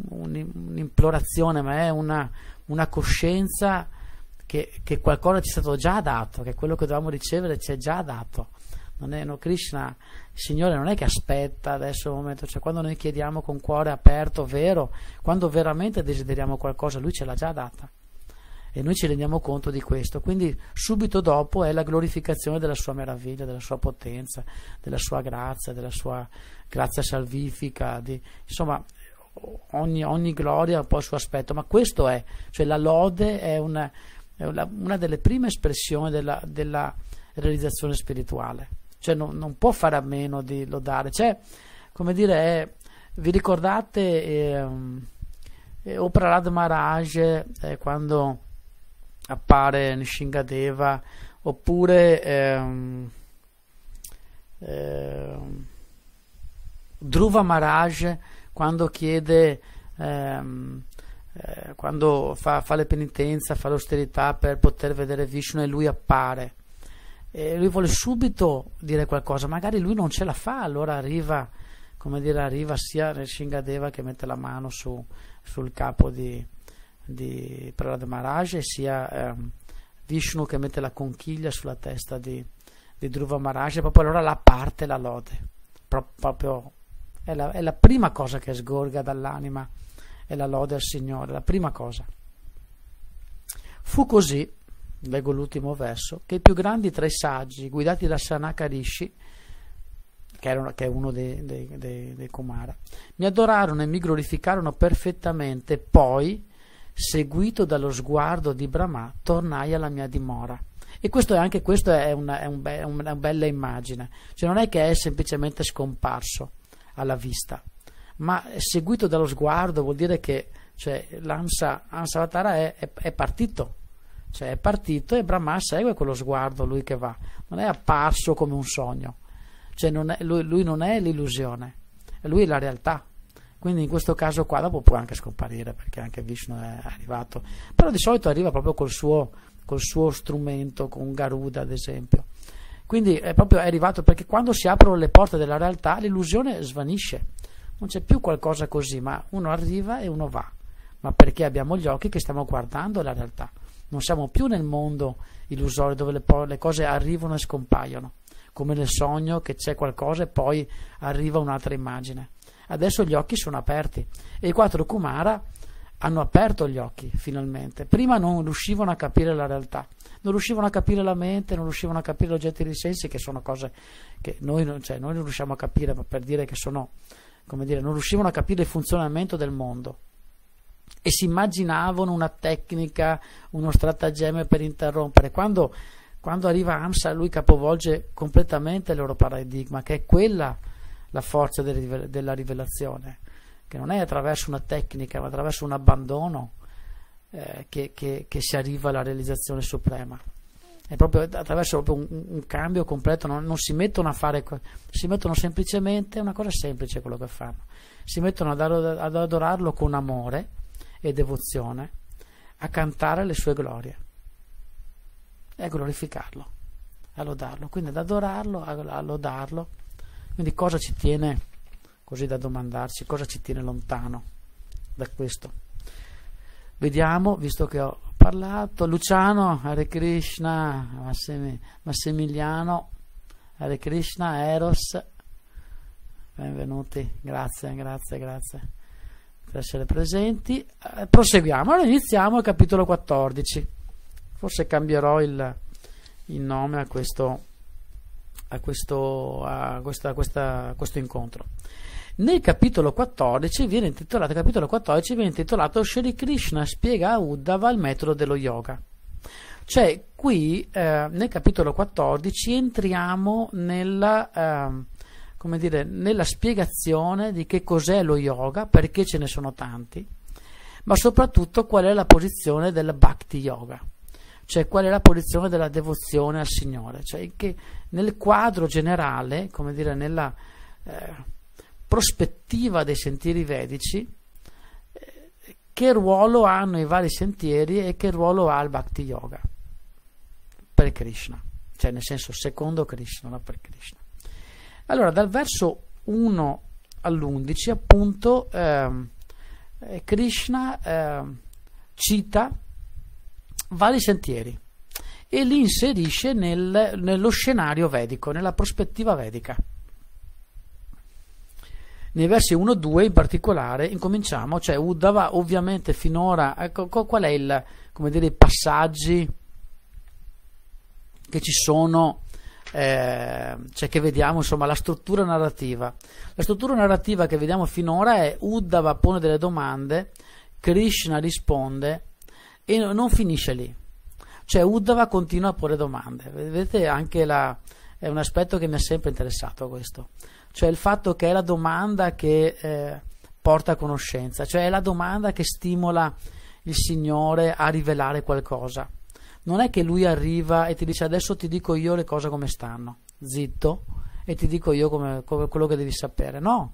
un'implorazione, ma è una, una coscienza che, che qualcosa ci è stato già dato, che quello che dovevamo ricevere ci è già dato. Non è, no, Krishna, il Signore non è che aspetta adesso un momento, cioè quando noi chiediamo con cuore aperto, vero, quando veramente desideriamo qualcosa, Lui ce l'ha già data e noi ci rendiamo conto di questo. Quindi subito dopo è la glorificazione della sua meraviglia, della sua potenza, della sua grazia, della sua grazia salvifica, di, insomma Ogni, ogni gloria ha un po' il suo aspetto, ma questo è, cioè la lode è una, è una delle prime espressioni della, della realizzazione spirituale, cioè non, non può fare a meno di lodare. Cioè, come dire, è, vi ricordate eh, eh, o Prahlada Maharaj eh, quando appare Nishingadeva, oppure eh, eh, Dhruva Maharaj quando chiede, ehm, eh, quando fa, fa le penitenze, fa l'austerità per poter vedere Vishnu e lui appare, e lui vuole subito dire qualcosa, magari lui non ce la fa, allora arriva, come dire, arriva sia Nishingadeva che mette la mano su, sul capo di, di Prahlada Maharaj, e sia ehm, Vishnu che mette la conchiglia sulla testa di, di Dhruva Maharaj, e proprio allora la parte la lode, Pro, proprio... È la, è la prima cosa che sgorga dall'anima, è la lode al Signore, la prima cosa. Fu così, leggo l'ultimo verso, che i più grandi tra i saggi, guidati da Sanaka Rishi, che, erano, che è uno dei, dei, dei, dei Kumara, mi adorarono e mi glorificarono perfettamente, poi, seguito dallo sguardo di Brahma, tornai alla mia dimora. E questo è anche questo è una, è un be, una bella immagine, cioè non è che è semplicemente scomparso alla vista, ma seguito dallo sguardo vuol dire che, cioè, l'Hamsa Avatara è, è, è partito, cioè è partito e Brahma segue quello sguardo, lui che va, non è apparso come un sogno, cioè non è, lui, lui non è l'illusione, lui è la realtà. Quindi in questo caso qua dopo può anche scomparire, perché anche Vishnu è arrivato, però di solito arriva proprio col suo, col suo strumento, con un Garuda ad esempio. Quindi è proprio arrivato, perché quando si aprono le porte della realtà l'illusione svanisce, non c'è più qualcosa così, ma uno arriva e uno va, ma perché abbiamo gli occhi che stiamo guardando la realtà, non siamo più nel mondo illusorio dove le, le cose arrivano e scompaiono, come nel sogno che c'è qualcosa e poi arriva un'altra immagine. Adesso gli occhi sono aperti e i quattro Kumara hanno aperto gli occhi finalmente, prima non riuscivano a capire la realtà, non riuscivano a capire la mente, non riuscivano a capire gli oggetti dei sensi, che sono cose che noi non, cioè, noi non riusciamo a capire, ma per dire che sono, come dire, non riuscivano a capire il funzionamento del mondo e si immaginavano una tecnica, uno stratagemma per interrompere. Quando, quando arriva Hamsa, lui capovolge completamente il loro paradigma, che è quella la forza del, della rivelazione, che non è attraverso una tecnica, ma attraverso un abbandono Eh, che, che, che si arriva alla realizzazione suprema. È proprio attraverso proprio un, un cambio completo, non, non si mettono a fare, si mettono semplicemente, una cosa semplice quello che fanno, si mettono ad, ad adorarlo con amore e devozione, a cantare le sue glorie e a glorificarlo, a lodarlo, quindi ad adorarlo, a, a lodarlo. Quindi cosa ci tiene, così da domandarci, cosa ci tiene lontano da questo? Vediamo, visto che ho parlato, Luciano, Hare Krishna, Massimiliano, Hare Krishna, Eros, benvenuti, grazie, grazie, grazie per essere presenti. Proseguiamo, allora iniziamo il capitolo quattordici, forse cambierò il, il nome a questo, a questo, a questa, a questa, a questo incontro. Nel capitolo quattordici viene intitolato, capitolo quattordici viene intitolato Shri Krishna spiega a Uddhava il metodo dello yoga. Cioè qui eh, nel capitolo quattordici entriamo nella, eh, come dire, nella spiegazione di che cos'è lo yoga, perché ce ne sono tanti, ma soprattutto qual è la posizione del bhakti-yoga, cioè qual è la posizione della devozione al Signore, cioè che nel quadro generale, come dire, nella eh, prospettiva dei sentieri vedici, eh, che ruolo hanno i vari sentieri e che ruolo ha il Bhakti Yoga per Krishna, cioè nel senso secondo Krishna, non per Krishna. Allora, dal verso uno all'undici, appunto, eh, Krishna eh, cita vari sentieri e li inserisce nel, nello scenario vedico, nella prospettiva vedica. Nei versi uno e due in particolare incominciamo, cioè Uddhava ovviamente finora, ecco, qual è il, come dire, i passaggi che ci sono, eh, cioè che vediamo, insomma, la struttura narrativa. La struttura narrativa che vediamo finora è Uddhava pone delle domande, Krishna risponde, e non finisce lì, cioè Uddhava continua a porre domande. Vedete, anche la, è un aspetto che mi ha sempre interessato questo, cioè il fatto che è la domanda che eh, porta a conoscenza, cioè è la domanda che stimola il Signore a rivelare qualcosa. Non è che Lui arriva e ti dice adesso ti dico io le cose come stanno, zitto, e ti dico io come, come quello che devi sapere, no.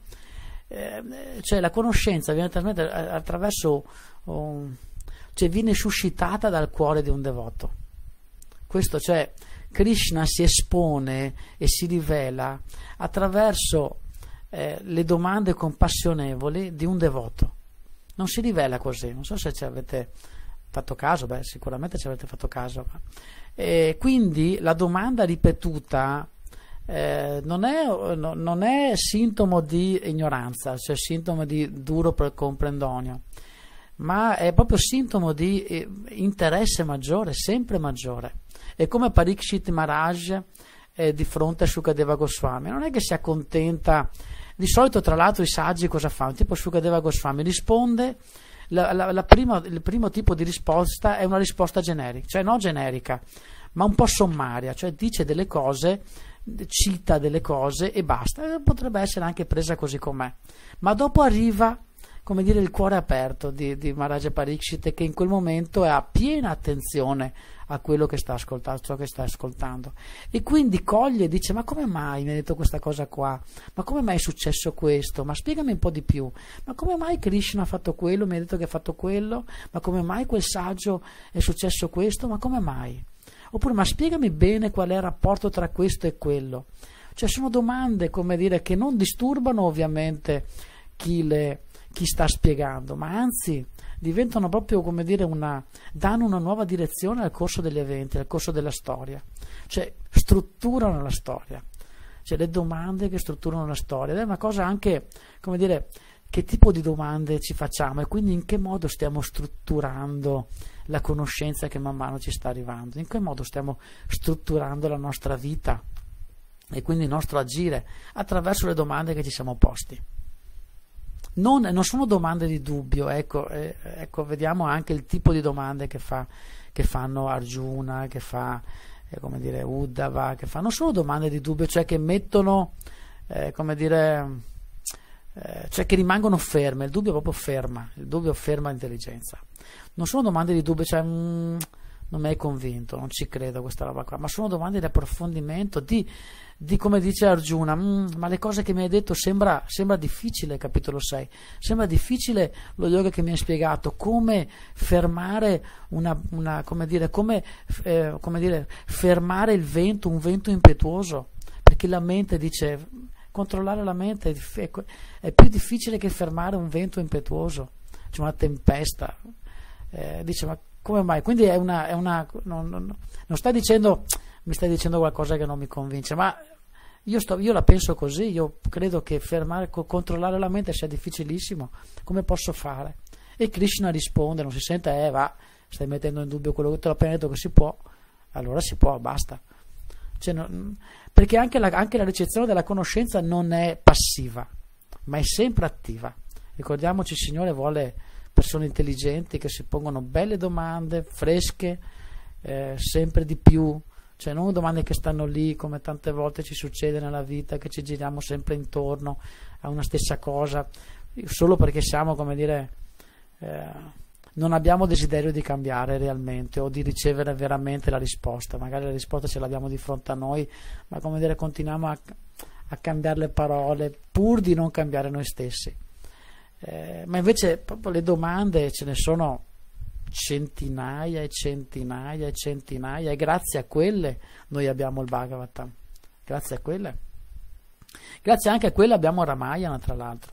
Eh, cioè la conoscenza viene attraverso... Oh, cioè viene suscitata dal cuore di un devoto. Questo, cioè, Krishna si espone e si rivela attraverso eh, le domande compassionevoli di un devoto. Non si rivela così, non so se ci avete fatto caso, beh, sicuramente ci avete fatto caso. E quindi la domanda ripetuta eh, non, è, no, non è sintomo di ignoranza, cioè sintomo di duro comprendonio, ma è proprio sintomo di eh, interesse maggiore, sempre maggiore. È come Pariksit Maharaj eh, di fronte a Shukadeva Goswami, non è che si accontenta. Di solito, tra l'altro, i saggi cosa fanno? Tipo Shukadeva Goswami risponde, la, la, la prima, il primo tipo di risposta è una risposta generica, cioè non generica, ma un po' sommaria, cioè dice delle cose, cita delle cose e basta. Potrebbe essere anche presa così com'è, ma dopo arriva, come dire, il cuore aperto di, di Maharaja Pariksit, che in quel momento ha piena attenzione a quello che sta ascoltando, ciò che sta ascoltando, e quindi coglie e dice: ma come mai mi hai detto questa cosa qua? Ma come mai è successo questo? Ma spiegami un po' di più. Ma come mai Krishna ha fatto quello? Mi ha detto che ha fatto quello? Ma come mai quel saggio è successo questo? Ma come mai? Oppure: ma spiegami bene qual è il rapporto tra questo e quello. Cioè sono domande, come dire, che non disturbano ovviamente chi le... chi sta spiegando, ma anzi diventano proprio, come dire, una, danno una nuova direzione al corso degli eventi, al corso della storia, cioè strutturano la storia, cioè le domande che strutturano la storia. Ed è una cosa anche, come dire, che tipo di domande ci facciamo e quindi in che modo stiamo strutturando la conoscenza che man mano ci sta arrivando, in che modo stiamo strutturando la nostra vita e quindi il nostro agire attraverso le domande che ci siamo posti. Non, non sono domande di dubbio, ecco, eh, ecco, vediamo anche il tipo di domande che, fa, che fanno Arjuna, che fa eh, come dire, Uddhava, che fa, non sono domande di dubbio, cioè che mettono, eh, come dire, eh, cioè che rimangono ferme, il dubbio proprio ferma, il dubbio ferma l'intelligenza. Non sono domande di dubbio, cioè mm, non mi hai convinto, non ci credo questa roba qua, ma sono domande di approfondimento, di... di come dice Arjuna, ma le cose che mi hai detto sembra, sembra difficile, capitolo sei, sembra difficile lo yoga che mi hai spiegato, come fermare una, una come dire, come, eh, come dire, fermare il vento, un vento impetuoso, perché la mente dice, controllare la mente è, è più difficile che fermare un vento impetuoso, cioè una tempesta, eh, dice, ma come mai? Quindi è una, è una non, non, non sta dicendo... mi stai dicendo qualcosa che non mi convince, ma io, sto, io la penso così, io credo che fermare, controllare la mente sia difficilissimo, come posso fare? E Krishna risponde, non si sente, eh va, stai mettendo in dubbio quello che te l'ho appena detto che si può, allora si può, basta. Cioè, no, perché anche la, anche la ricezione della conoscenza non è passiva, ma è sempre attiva. Ricordiamoci, il Signore vuole persone intelligenti che si pongono belle domande, fresche, eh, sempre di più, cioè non domande che stanno lì, come tante volte ci succede nella vita, che ci giriamo sempre intorno a una stessa cosa solo perché siamo, come dire, eh, non abbiamo desiderio di cambiare realmente o di ricevere veramente la risposta. Magari la risposta ce l'abbiamo di fronte a noi, ma come dire, continuiamo a, a cambiare le parole pur di non cambiare noi stessi. Eh, ma invece proprio le domande ce ne sono centinaia e centinaia e centinaia, e grazie a quelle noi abbiamo il Bhagavatam, grazie a quelle, grazie anche a quelle abbiamo Ramayana, tra l'altro,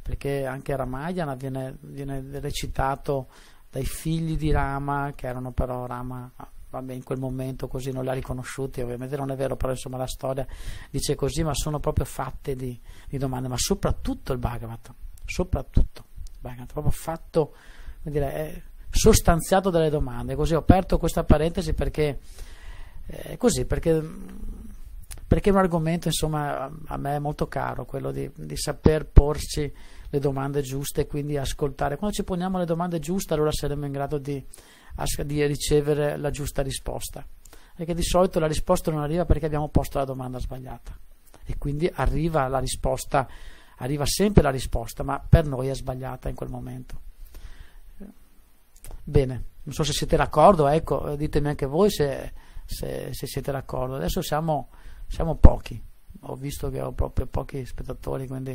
perché anche Ramayana viene, viene recitato dai figli di Rama, che erano però Rama, vabbè, in quel momento così non li ha riconosciuti, ovviamente non è vero, però insomma la storia dice così, ma sono proprio fatte di, di domande, ma soprattutto il Bhagavatam, soprattutto il Bhagavatam, proprio fatto, come dire, è sostanziato dalle domande. Così ho aperto questa parentesi perché eh, così, perché, perché è un argomento, insomma, a me è molto caro, quello di, di saper porci le domande giuste e quindi ascoltare. Quando ci poniamo le domande giuste, allora saremo in grado di, di ricevere la giusta risposta, perché di solito la risposta non arriva perché abbiamo posto la domanda sbagliata, e quindi arriva la risposta, arriva sempre la risposta, ma per noi è sbagliata in quel momento. Bene, non so se siete d'accordo, ecco, ditemi anche voi se, se, se siete d'accordo. Adesso siamo, siamo pochi, ho visto che ho proprio pochi spettatori, quindi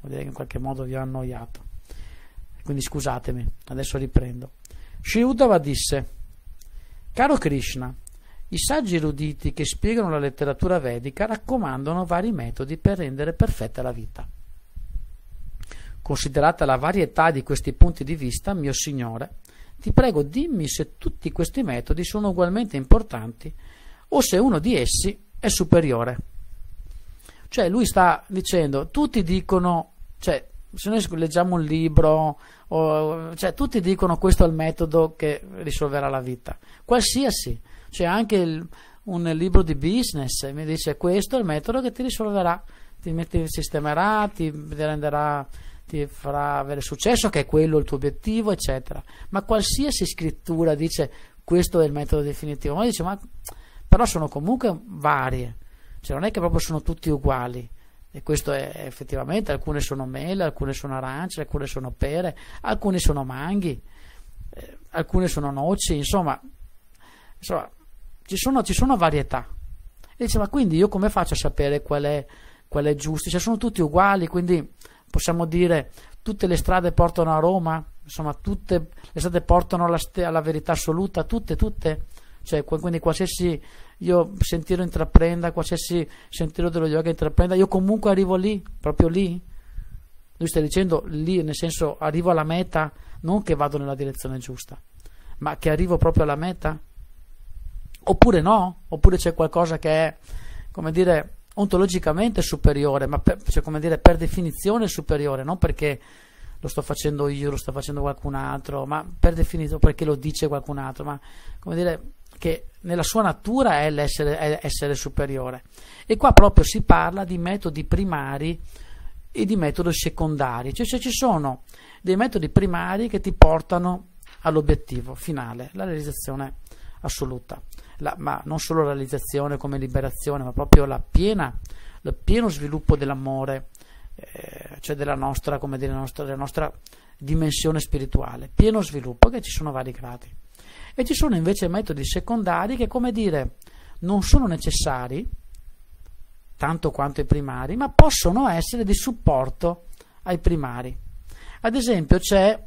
vuol dire che in qualche modo vi ho annoiato, quindi scusatemi, adesso riprendo. Shri Uddhava disse: caro Krishna, i saggi eruditi che spiegano la letteratura vedica raccomandano vari metodi per rendere perfetta la vita. Considerata la varietà di questi punti di vista, mio Signore, ti prego dimmi se tutti questi metodi sono ugualmente importanti o se uno di essi è superiore. Cioè lui sta dicendo, tutti dicono, cioè se noi leggiamo un libro, o, cioè, tutti dicono questo è il metodo che risolverà la vita, qualsiasi, c'è anche il, un libro di business mi dice questo è il metodo che ti risolverà, ti, ti sistemerà, ti renderà... ti farà avere successo, che è quello il tuo obiettivo, eccetera. Ma qualsiasi scrittura dice questo è il metodo definitivo. Uno dice, ma però sono comunque varie, cioè non è che proprio sono tutti uguali, e questo è effettivamente, alcune sono mele, alcune sono arance, alcune sono pere, alcune sono manghi, eh, alcune sono noci, insomma, insomma ci sono, ci sono varietà. E dice, ma quindi io come faccio a sapere qual è, qual è giusto? Cioè sono tutti uguali, quindi... possiamo dire tutte le strade portano a Roma, insomma tutte le strade portano alla, alla verità assoluta, tutte, tutte, cioè quindi qualsiasi io sentiero intraprenda, qualsiasi sentiero dello yoga intraprenda, io comunque arrivo lì, proprio lì. Lui sta dicendo lì, nel senso arrivo alla meta, non che vado nella direzione giusta, ma che arrivo proprio alla meta, oppure no, oppure c'è qualcosa che è, come dire, ontologicamente superiore, ma per, cioè, come dire, per definizione superiore, non perché lo sto facendo io, lo sta facendo qualcun altro, ma per definizione, perché lo dice qualcun altro, ma come dire che nella sua natura è l'essere, è essere superiore. E qua proprio si parla di metodi primari e di metodi secondari, cioè se ci sono dei metodi primari che ti portano all'obiettivo finale, la realizzazione assoluta. La, ma non solo la realizzazione come liberazione, ma proprio la piena, il pieno sviluppo dell'amore, eh, cioè della nostra, come dire, nostra, della nostra dimensione spirituale, pieno sviluppo, che ci sono vari gradi. E ci sono invece metodi secondari che, come dire, non sono necessari tanto quanto i primari, ma possono essere di supporto ai primari. Ad esempio c'è,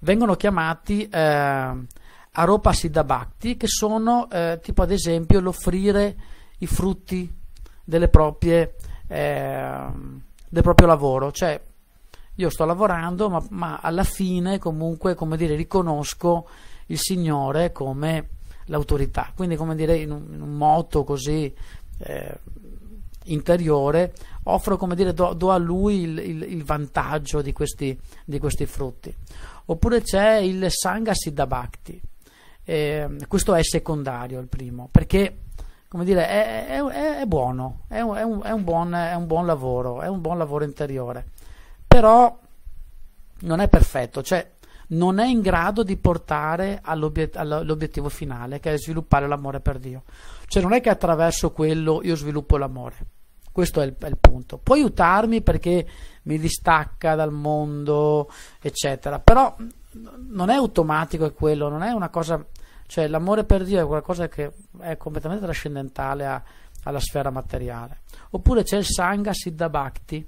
vengono chiamati... Eh, Aropa Siddha Bhakti, che sono eh, tipo ad esempio l'offrire i frutti delle proprie, eh, del proprio lavoro, cioè io sto lavorando ma, ma alla fine comunque, come dire, riconosco il Signore come l'autorità, quindi come dire in un, in un moto così eh, interiore offro, come dire, do, do a Lui il, il, il vantaggio di questi, di questi frutti. Oppure c'è il Sangha Siddha Bhakti. Eh, questo è secondario, il primo, perché, come dire, è, è, è buono, è un, è, un, è, un buon, è un buon lavoro, è un buon lavoro interiore, però non è perfetto, cioè non è in grado di portare all'obiettivo finale, che è sviluppare l'amore per Dio. Cioè non è che attraverso quello io sviluppo l'amore, Questo è il, è il punto. Può aiutarmi perché mi distacca dal mondo, eccetera, però non è automatico, è quello, non è una cosa, cioè l'amore per Dio è qualcosa che è completamente trascendentale a, alla sfera materiale. Oppure c'è il Sangha Siddha Bhakti,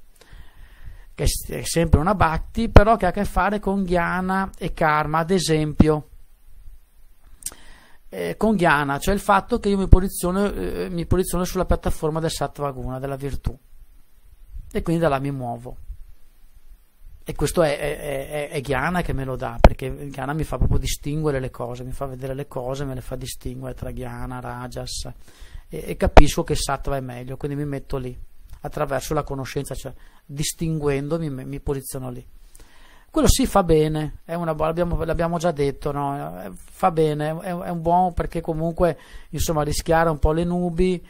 che è sempre una Bhakti, però che ha a che fare con Jnana e Karma, ad esempio. Eh, con Jnana, cioè il fatto che io mi posiziono, eh, mi posiziono sulla piattaforma del Sattva Guna, della virtù, e quindi da là mi muovo, e questo è, è, è, è Jnana che me lo dà, perché Jnana mi fa proprio distinguere le cose, mi fa vedere le cose, me le fa distinguere tra Jnana, Rajas, e, e capisco che Sattva è meglio, quindi mi metto lì attraverso la conoscenza, cioè distinguendomi mi, mi posiziono lì. Quello sì, fa bene, l'abbiamo già detto, no? Fa bene, è, è un buon, perché comunque insomma rischiara un po' le nubi,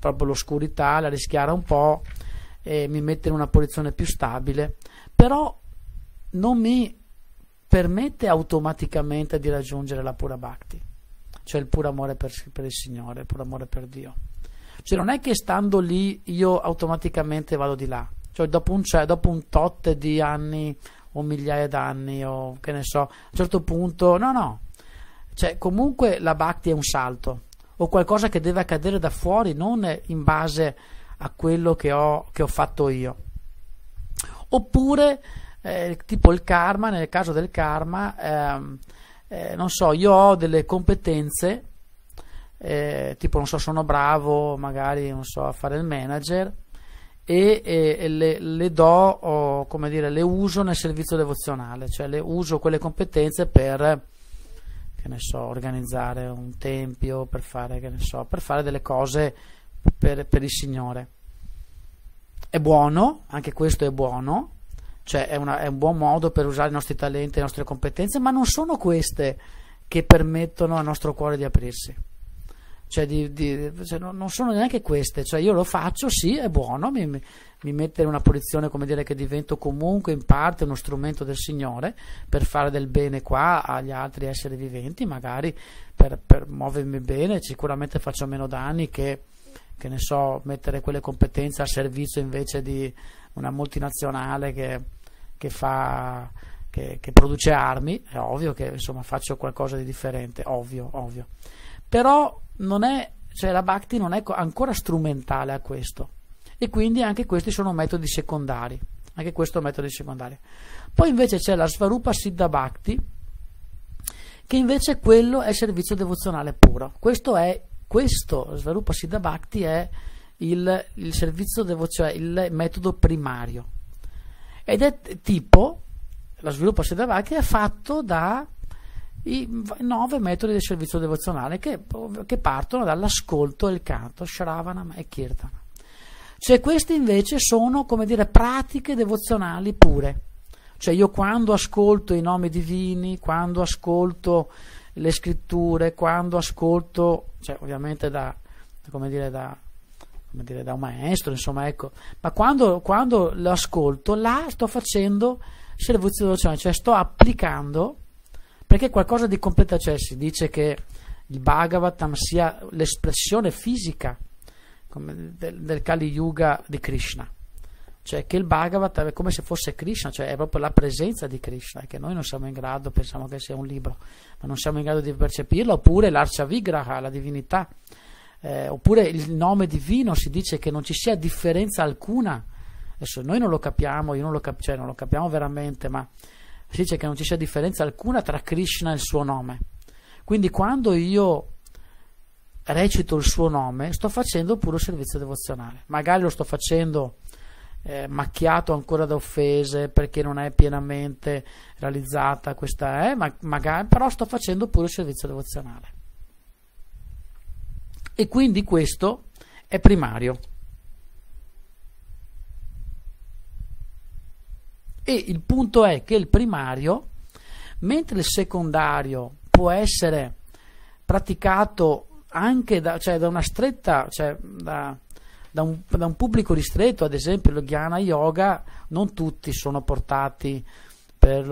proprio l'oscurità, la rischiara un po' e mi mette in una posizione più stabile, però non mi permette automaticamente di raggiungere la pura bhakti, cioè il puro amore per, per il Signore, il puro amore per Dio. Cioè non è che stando lì io automaticamente vado di là, cioè dopo un, cioè, dopo un tot di anni o migliaia d'anni o che ne so, a un certo punto, no no, cioè comunque la bhakti è un salto o qualcosa che deve accadere da fuori, non in base a quello che ho, che ho fatto io. Oppure eh, tipo il karma, nel caso del karma eh, eh, non so, io ho delle competenze eh, tipo non so, sono bravo magari non so a fare il manager e, e, e le, le do, o, come dire, le uso nel servizio devozionale, cioè le uso quelle competenze per, che ne so, organizzare un tempio, per fare, che ne so, per fare delle cose per, per il Signore. È buono, anche questo è buono, cioè è, una, è un buon modo per usare i nostri talenti, le nostre competenze, ma non sono queste che permettono al nostro cuore di aprirsi. Cioè, di, di, cioè non sono neanche queste, cioè io lo faccio, sì, è buono, mi, mi mette in una posizione, come dire, che divento comunque in parte uno strumento del Signore per fare del bene qua agli altri esseri viventi, magari per, per muovermi bene, sicuramente faccio meno danni che, che ne so, mettere quelle competenze al servizio invece di una multinazionale che, che fa... Che, che produce armi. È ovvio che insomma faccio qualcosa di differente, ovvio, ovvio. Però non è, cioè la bhakti non è ancora strumentale a questo, e quindi anche questi sono metodi secondari, anche questo è un metodo secondario. Poi invece c'è la svarupa siddha bhakti, che invece quello è servizio devozionale puro. Questo è, questo svarupa siddha bhakti è il, il servizio devozionale, il metodo primario, ed è tipo la sviluppo siddha bhakti è fatto da i nove metodi del servizio devozionale che, che partono dall'ascolto e il canto, shravanam e kirtanam. Cioè queste invece sono, come dire, pratiche devozionali pure. Cioè io quando ascolto i nomi divini, quando ascolto le scritture, quando ascolto, cioè ovviamente da, come dire, da... come dire, da un maestro, insomma, ecco, ma quando, quando lo ascolto, là sto facendo servizio devozionale, cioè sto applicando, perché qualcosa di completo, cioè si dice che il Bhagavatam sia l'espressione fisica come del, del Kali Yuga di Krishna, cioè che il Bhagavatam è come se fosse Krishna, cioè è proprio la presenza di Krishna, che noi non siamo in grado, pensiamo che sia un libro, ma non siamo in grado di percepirlo, oppure l'Archa Vigraha, la divinità. Eh, oppure il nome divino, si dice che non ci sia differenza alcuna, adesso noi non lo capiamo, io non lo, cap cioè non lo capiamo veramente, ma si dice che non ci sia differenza alcuna tra Krishna e il suo nome, quindi quando io recito il suo nome sto facendo puro servizio devozionale, magari lo sto facendo eh, macchiato ancora da offese perché non è pienamente realizzata questa, eh, ma magari, però sto facendo puro servizio devozionale. E quindi questo è primario. E il punto è che il primario, mentre il secondario può essere praticato anche da, cioè da una stretta, cioè da, da, un, da un pubblico ristretto, ad esempio lo Jnana Yoga, non tutti sono portati per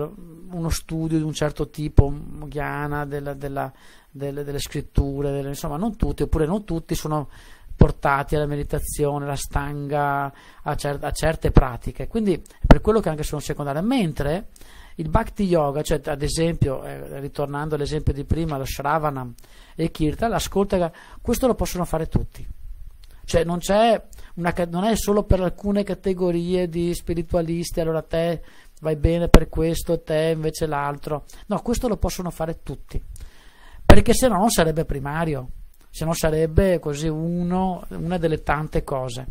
uno studio di un certo tipo, Jnana, della, della, delle, delle scritture, delle, insomma non tutti, oppure non tutti sono portati alla meditazione, alla stanga, a, cer a certe pratiche, quindi per quello che anche sono secondarie, mentre il bhakti yoga, cioè ad esempio, eh, ritornando all'esempio di prima, lo Shravanam e Kirtan, l'ascolta, questo lo possono fare tutti, cioè non, c'è una, non è solo per alcune categorie di spiritualisti, allora te vai bene per questo, te invece l'altro, no, questo lo possono fare tutti, perché se no non sarebbe primario, se no sarebbe così uno, una delle tante cose.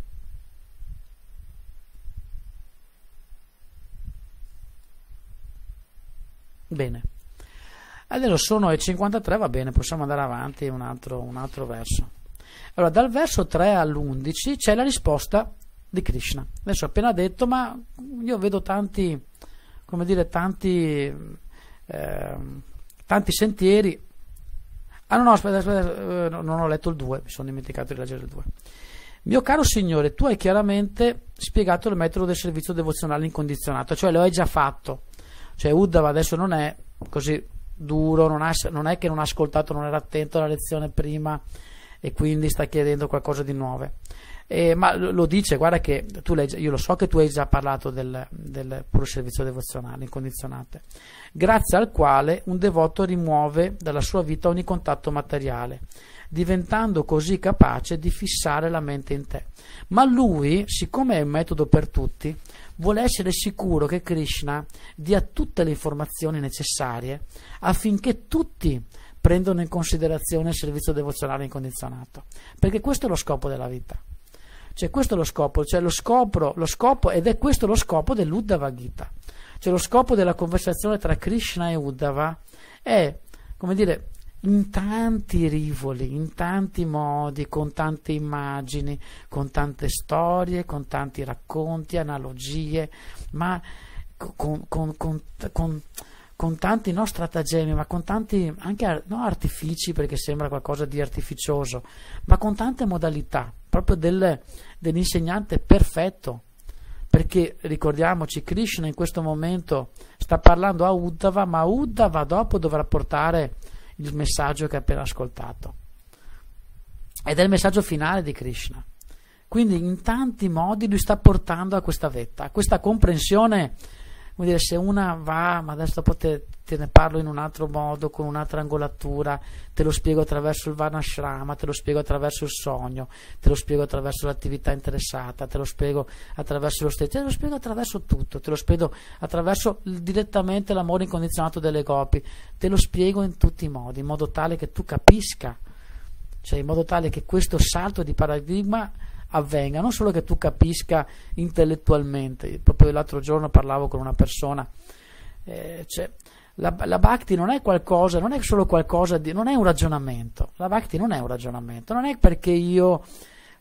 Bene, adesso sono le cinquantatré, va bene, possiamo andare avanti un altro, un altro verso. Allora, dal verso tre all'undici c'è la risposta di Krishna. Adesso ho appena detto, ma io vedo tanti, come dire, tanti, eh, tanti sentieri. Ah no, no, aspetta, aspetta, non ho letto il due, mi sono dimenticato di leggere il due. Mio caro Signore, tu hai chiaramente spiegato il metodo del servizio devozionale incondizionato, cioè lo hai già fatto. Cioè Uddhava adesso non è così duro, non, ha, non è che non ha ascoltato, non era attento alla lezione prima e quindi sta chiedendo qualcosa di nuovo. E, ma lo dice, guarda che tu leggi, io lo so che tu hai già parlato del, del puro servizio devozionale incondizionato, grazie al quale un devoto rimuove dalla sua vita ogni contatto materiale, diventando così capace di fissare la mente in te. Ma lui, siccome è un metodo per tutti, vuole essere sicuro che Krishna dia tutte le informazioni necessarie affinché tutti prendano in considerazione il servizio devozionale incondizionato, perché questo è lo scopo della vita. Cioè questo è lo scopo, cioè lo scopro, lo scopo, ed è questo lo scopo dell'Uddhava-gita. Cioè lo scopo della conversazione tra Krishna e Uddhava è, come dire, in tanti rivoli, in tanti modi, con tante immagini, con tante storie, con tanti racconti, analogie, ma con, con, con, con, con tanti no stratagemmi, ma con tanti anche no artifici, perché sembra qualcosa di artificioso, ma con tante modalità, proprio del, dell'insegnante perfetto, perché ricordiamoci, Krishna in questo momento sta parlando a Uddhava, ma Uddhava dopo dovrà portare il messaggio che ha appena ascoltato, ed è il messaggio finale di Krishna, quindi in tanti modi lui sta portando a questa vetta, a questa comprensione. Vuol dire, se una va, ma adesso te, te ne parlo in un altro modo, con un'altra angolatura, te lo spiego attraverso il Varnashrama, te lo spiego attraverso il sogno, te lo spiego attraverso l'attività interessata, te lo spiego attraverso lo stesso, te lo spiego attraverso tutto, te lo spiego attraverso direttamente l'amore incondizionato delle gopi, te lo spiego in tutti i modi, in modo tale che tu capisca, cioè in modo tale che questo salto di paradigma avvenga, non solo che tu capisca intellettualmente. Proprio l'altro giorno parlavo con una persona, eh, cioè, la, la bhakti non è qualcosa, non è solo qualcosa di, non è un ragionamento, la bhakti non è un ragionamento, non è perché io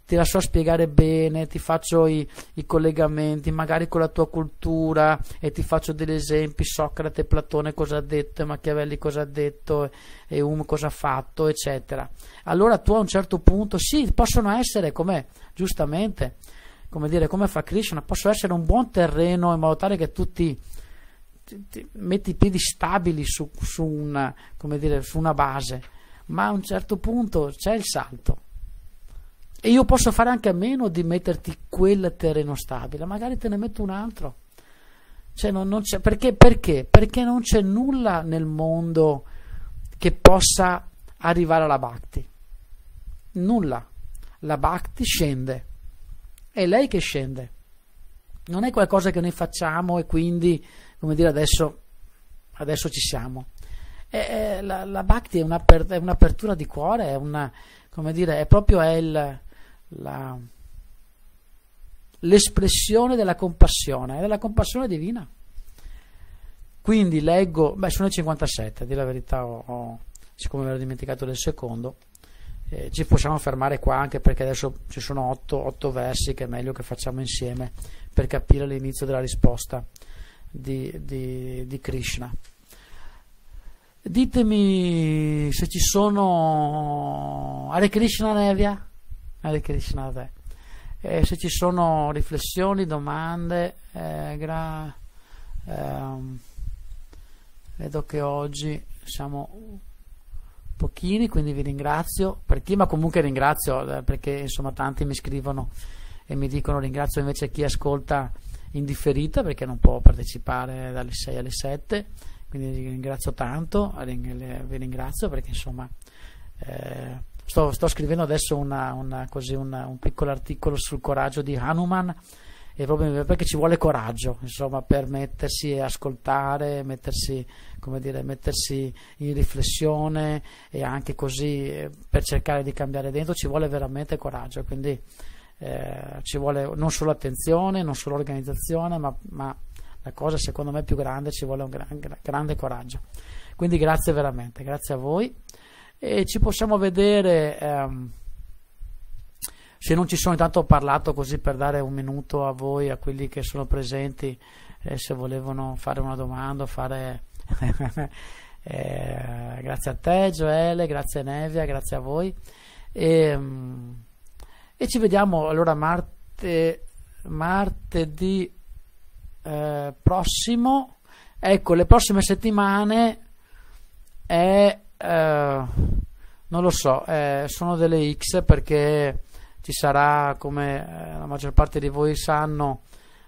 ti la so spiegare bene, ti faccio i, i collegamenti magari con la tua cultura e ti faccio degli esempi, Socrate, Platone cosa ha detto, Machiavelli cosa ha detto, e Um cosa ha fatto, eccetera. Allora tu a un certo punto, sì, possono essere, come giustamente, come dire, come fa Krishna, possono essere un buon terreno in modo tale che tu ti, ti, ti metti i piedi stabili su, su, una, come dire, su una base, ma a un certo punto c'è il salto. E io posso fare anche a meno di metterti quel terreno stabile, magari te ne metto un altro. Cioè non, non c'è, perché? Perché? Perché non c'è nulla nel mondo che possa arrivare alla bhakti. Nulla. La bhakti scende. È lei che scende. Non è qualcosa che noi facciamo e quindi, come dire, adesso, adesso ci siamo. È, è, la, la bhakti è un'apertura di cuore, è una, come dire, è proprio è il... l'espressione della compassione, della compassione divina. Quindi leggo, beh, sono i cinquantasette, a dire la verità, ho, ho, siccome me l'ho dimenticato del secondo, eh, ci possiamo fermare qua, anche perché adesso ci sono otto versi che è meglio che facciamo insieme per capire l'inizio della risposta di, di, di Krishna. Ditemi se ci sono Hare Krishna Nevia, Hare Krishna te. E se ci sono riflessioni, domande, eh, gra... eh, vedo che oggi siamo pochini, quindi vi ringrazio per chi, ma comunque ringrazio perché insomma tanti mi scrivono e mi dicono. Ringrazio invece chi ascolta in differita perché non può partecipare dalle sei alle sette, quindi ringrazio tanto, vi ringrazio perché insomma eh, sto, sto scrivendo adesso una, una, così una, un piccolo articolo sul coraggio di Hanuman, e proprio perché ci vuole coraggio insomma per mettersi e ascoltare, mettersi, come dire, mettersi in riflessione e anche così per cercare di cambiare dentro ci vuole veramente coraggio, quindi Eh, ci vuole non solo attenzione, non solo organizzazione, ma, ma la cosa secondo me più grande, ci vuole un gran, grande coraggio. Quindi grazie veramente, grazie a voi, e ci possiamo vedere ehm, se non ci sono. Intanto ho parlato così per dare un minuto a voi, a quelli che sono presenti, eh, se volevano fare una domanda, fare eh, grazie a te Gioele, grazie a Nevia, grazie a voi, e mh, e ci vediamo allora marte, martedì eh, prossimo. Ecco, le prossime settimane è, eh, non lo so, eh, sono delle X perché ci sarà, come la maggior parte di voi sanno,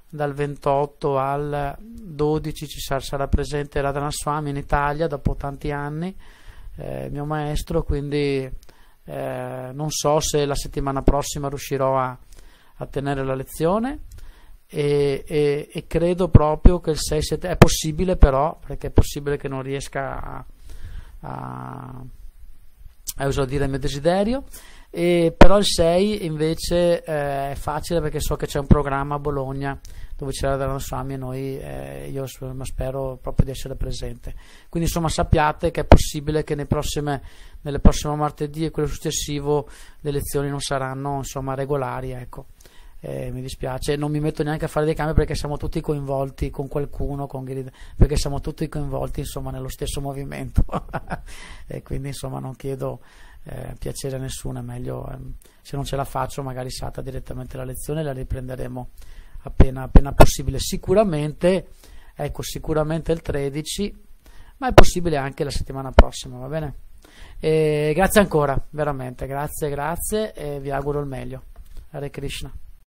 dal ventotto al dodici ci sarà, sarà presente Radhana Swami in Italia dopo tanti anni, eh, mio maestro, quindi... Eh, non so se la settimana prossima riuscirò a, a tenere la lezione, e, e, e credo proprio che il sei sette è possibile, però, perché è possibile che non riesca a, a, a esaudire il mio desiderio, e, però il sei invece eh, è facile perché so che c'è un programma a Bologna dove c'è la Dharana Swami e noi, eh, io spero proprio di essere presente. Quindi insomma sappiate che è possibile che nei prossime, nelle prossime martedì e quello successivo le lezioni non saranno insomma regolari, ecco. Eh, mi dispiace, non mi metto neanche a fare dei cambi perché siamo tutti coinvolti con qualcuno, con Grid, perché siamo tutti coinvolti insomma nello stesso movimento e quindi insomma non chiedo eh, piacere a nessuno, è meglio eh, se non ce la faccio magari salta direttamente la lezione e la riprenderemo appena, appena possibile, sicuramente, ecco, sicuramente il tredici, ma è possibile anche la settimana prossima, va bene? E grazie ancora, veramente, grazie, grazie, e vi auguro il meglio. Hare Krishna.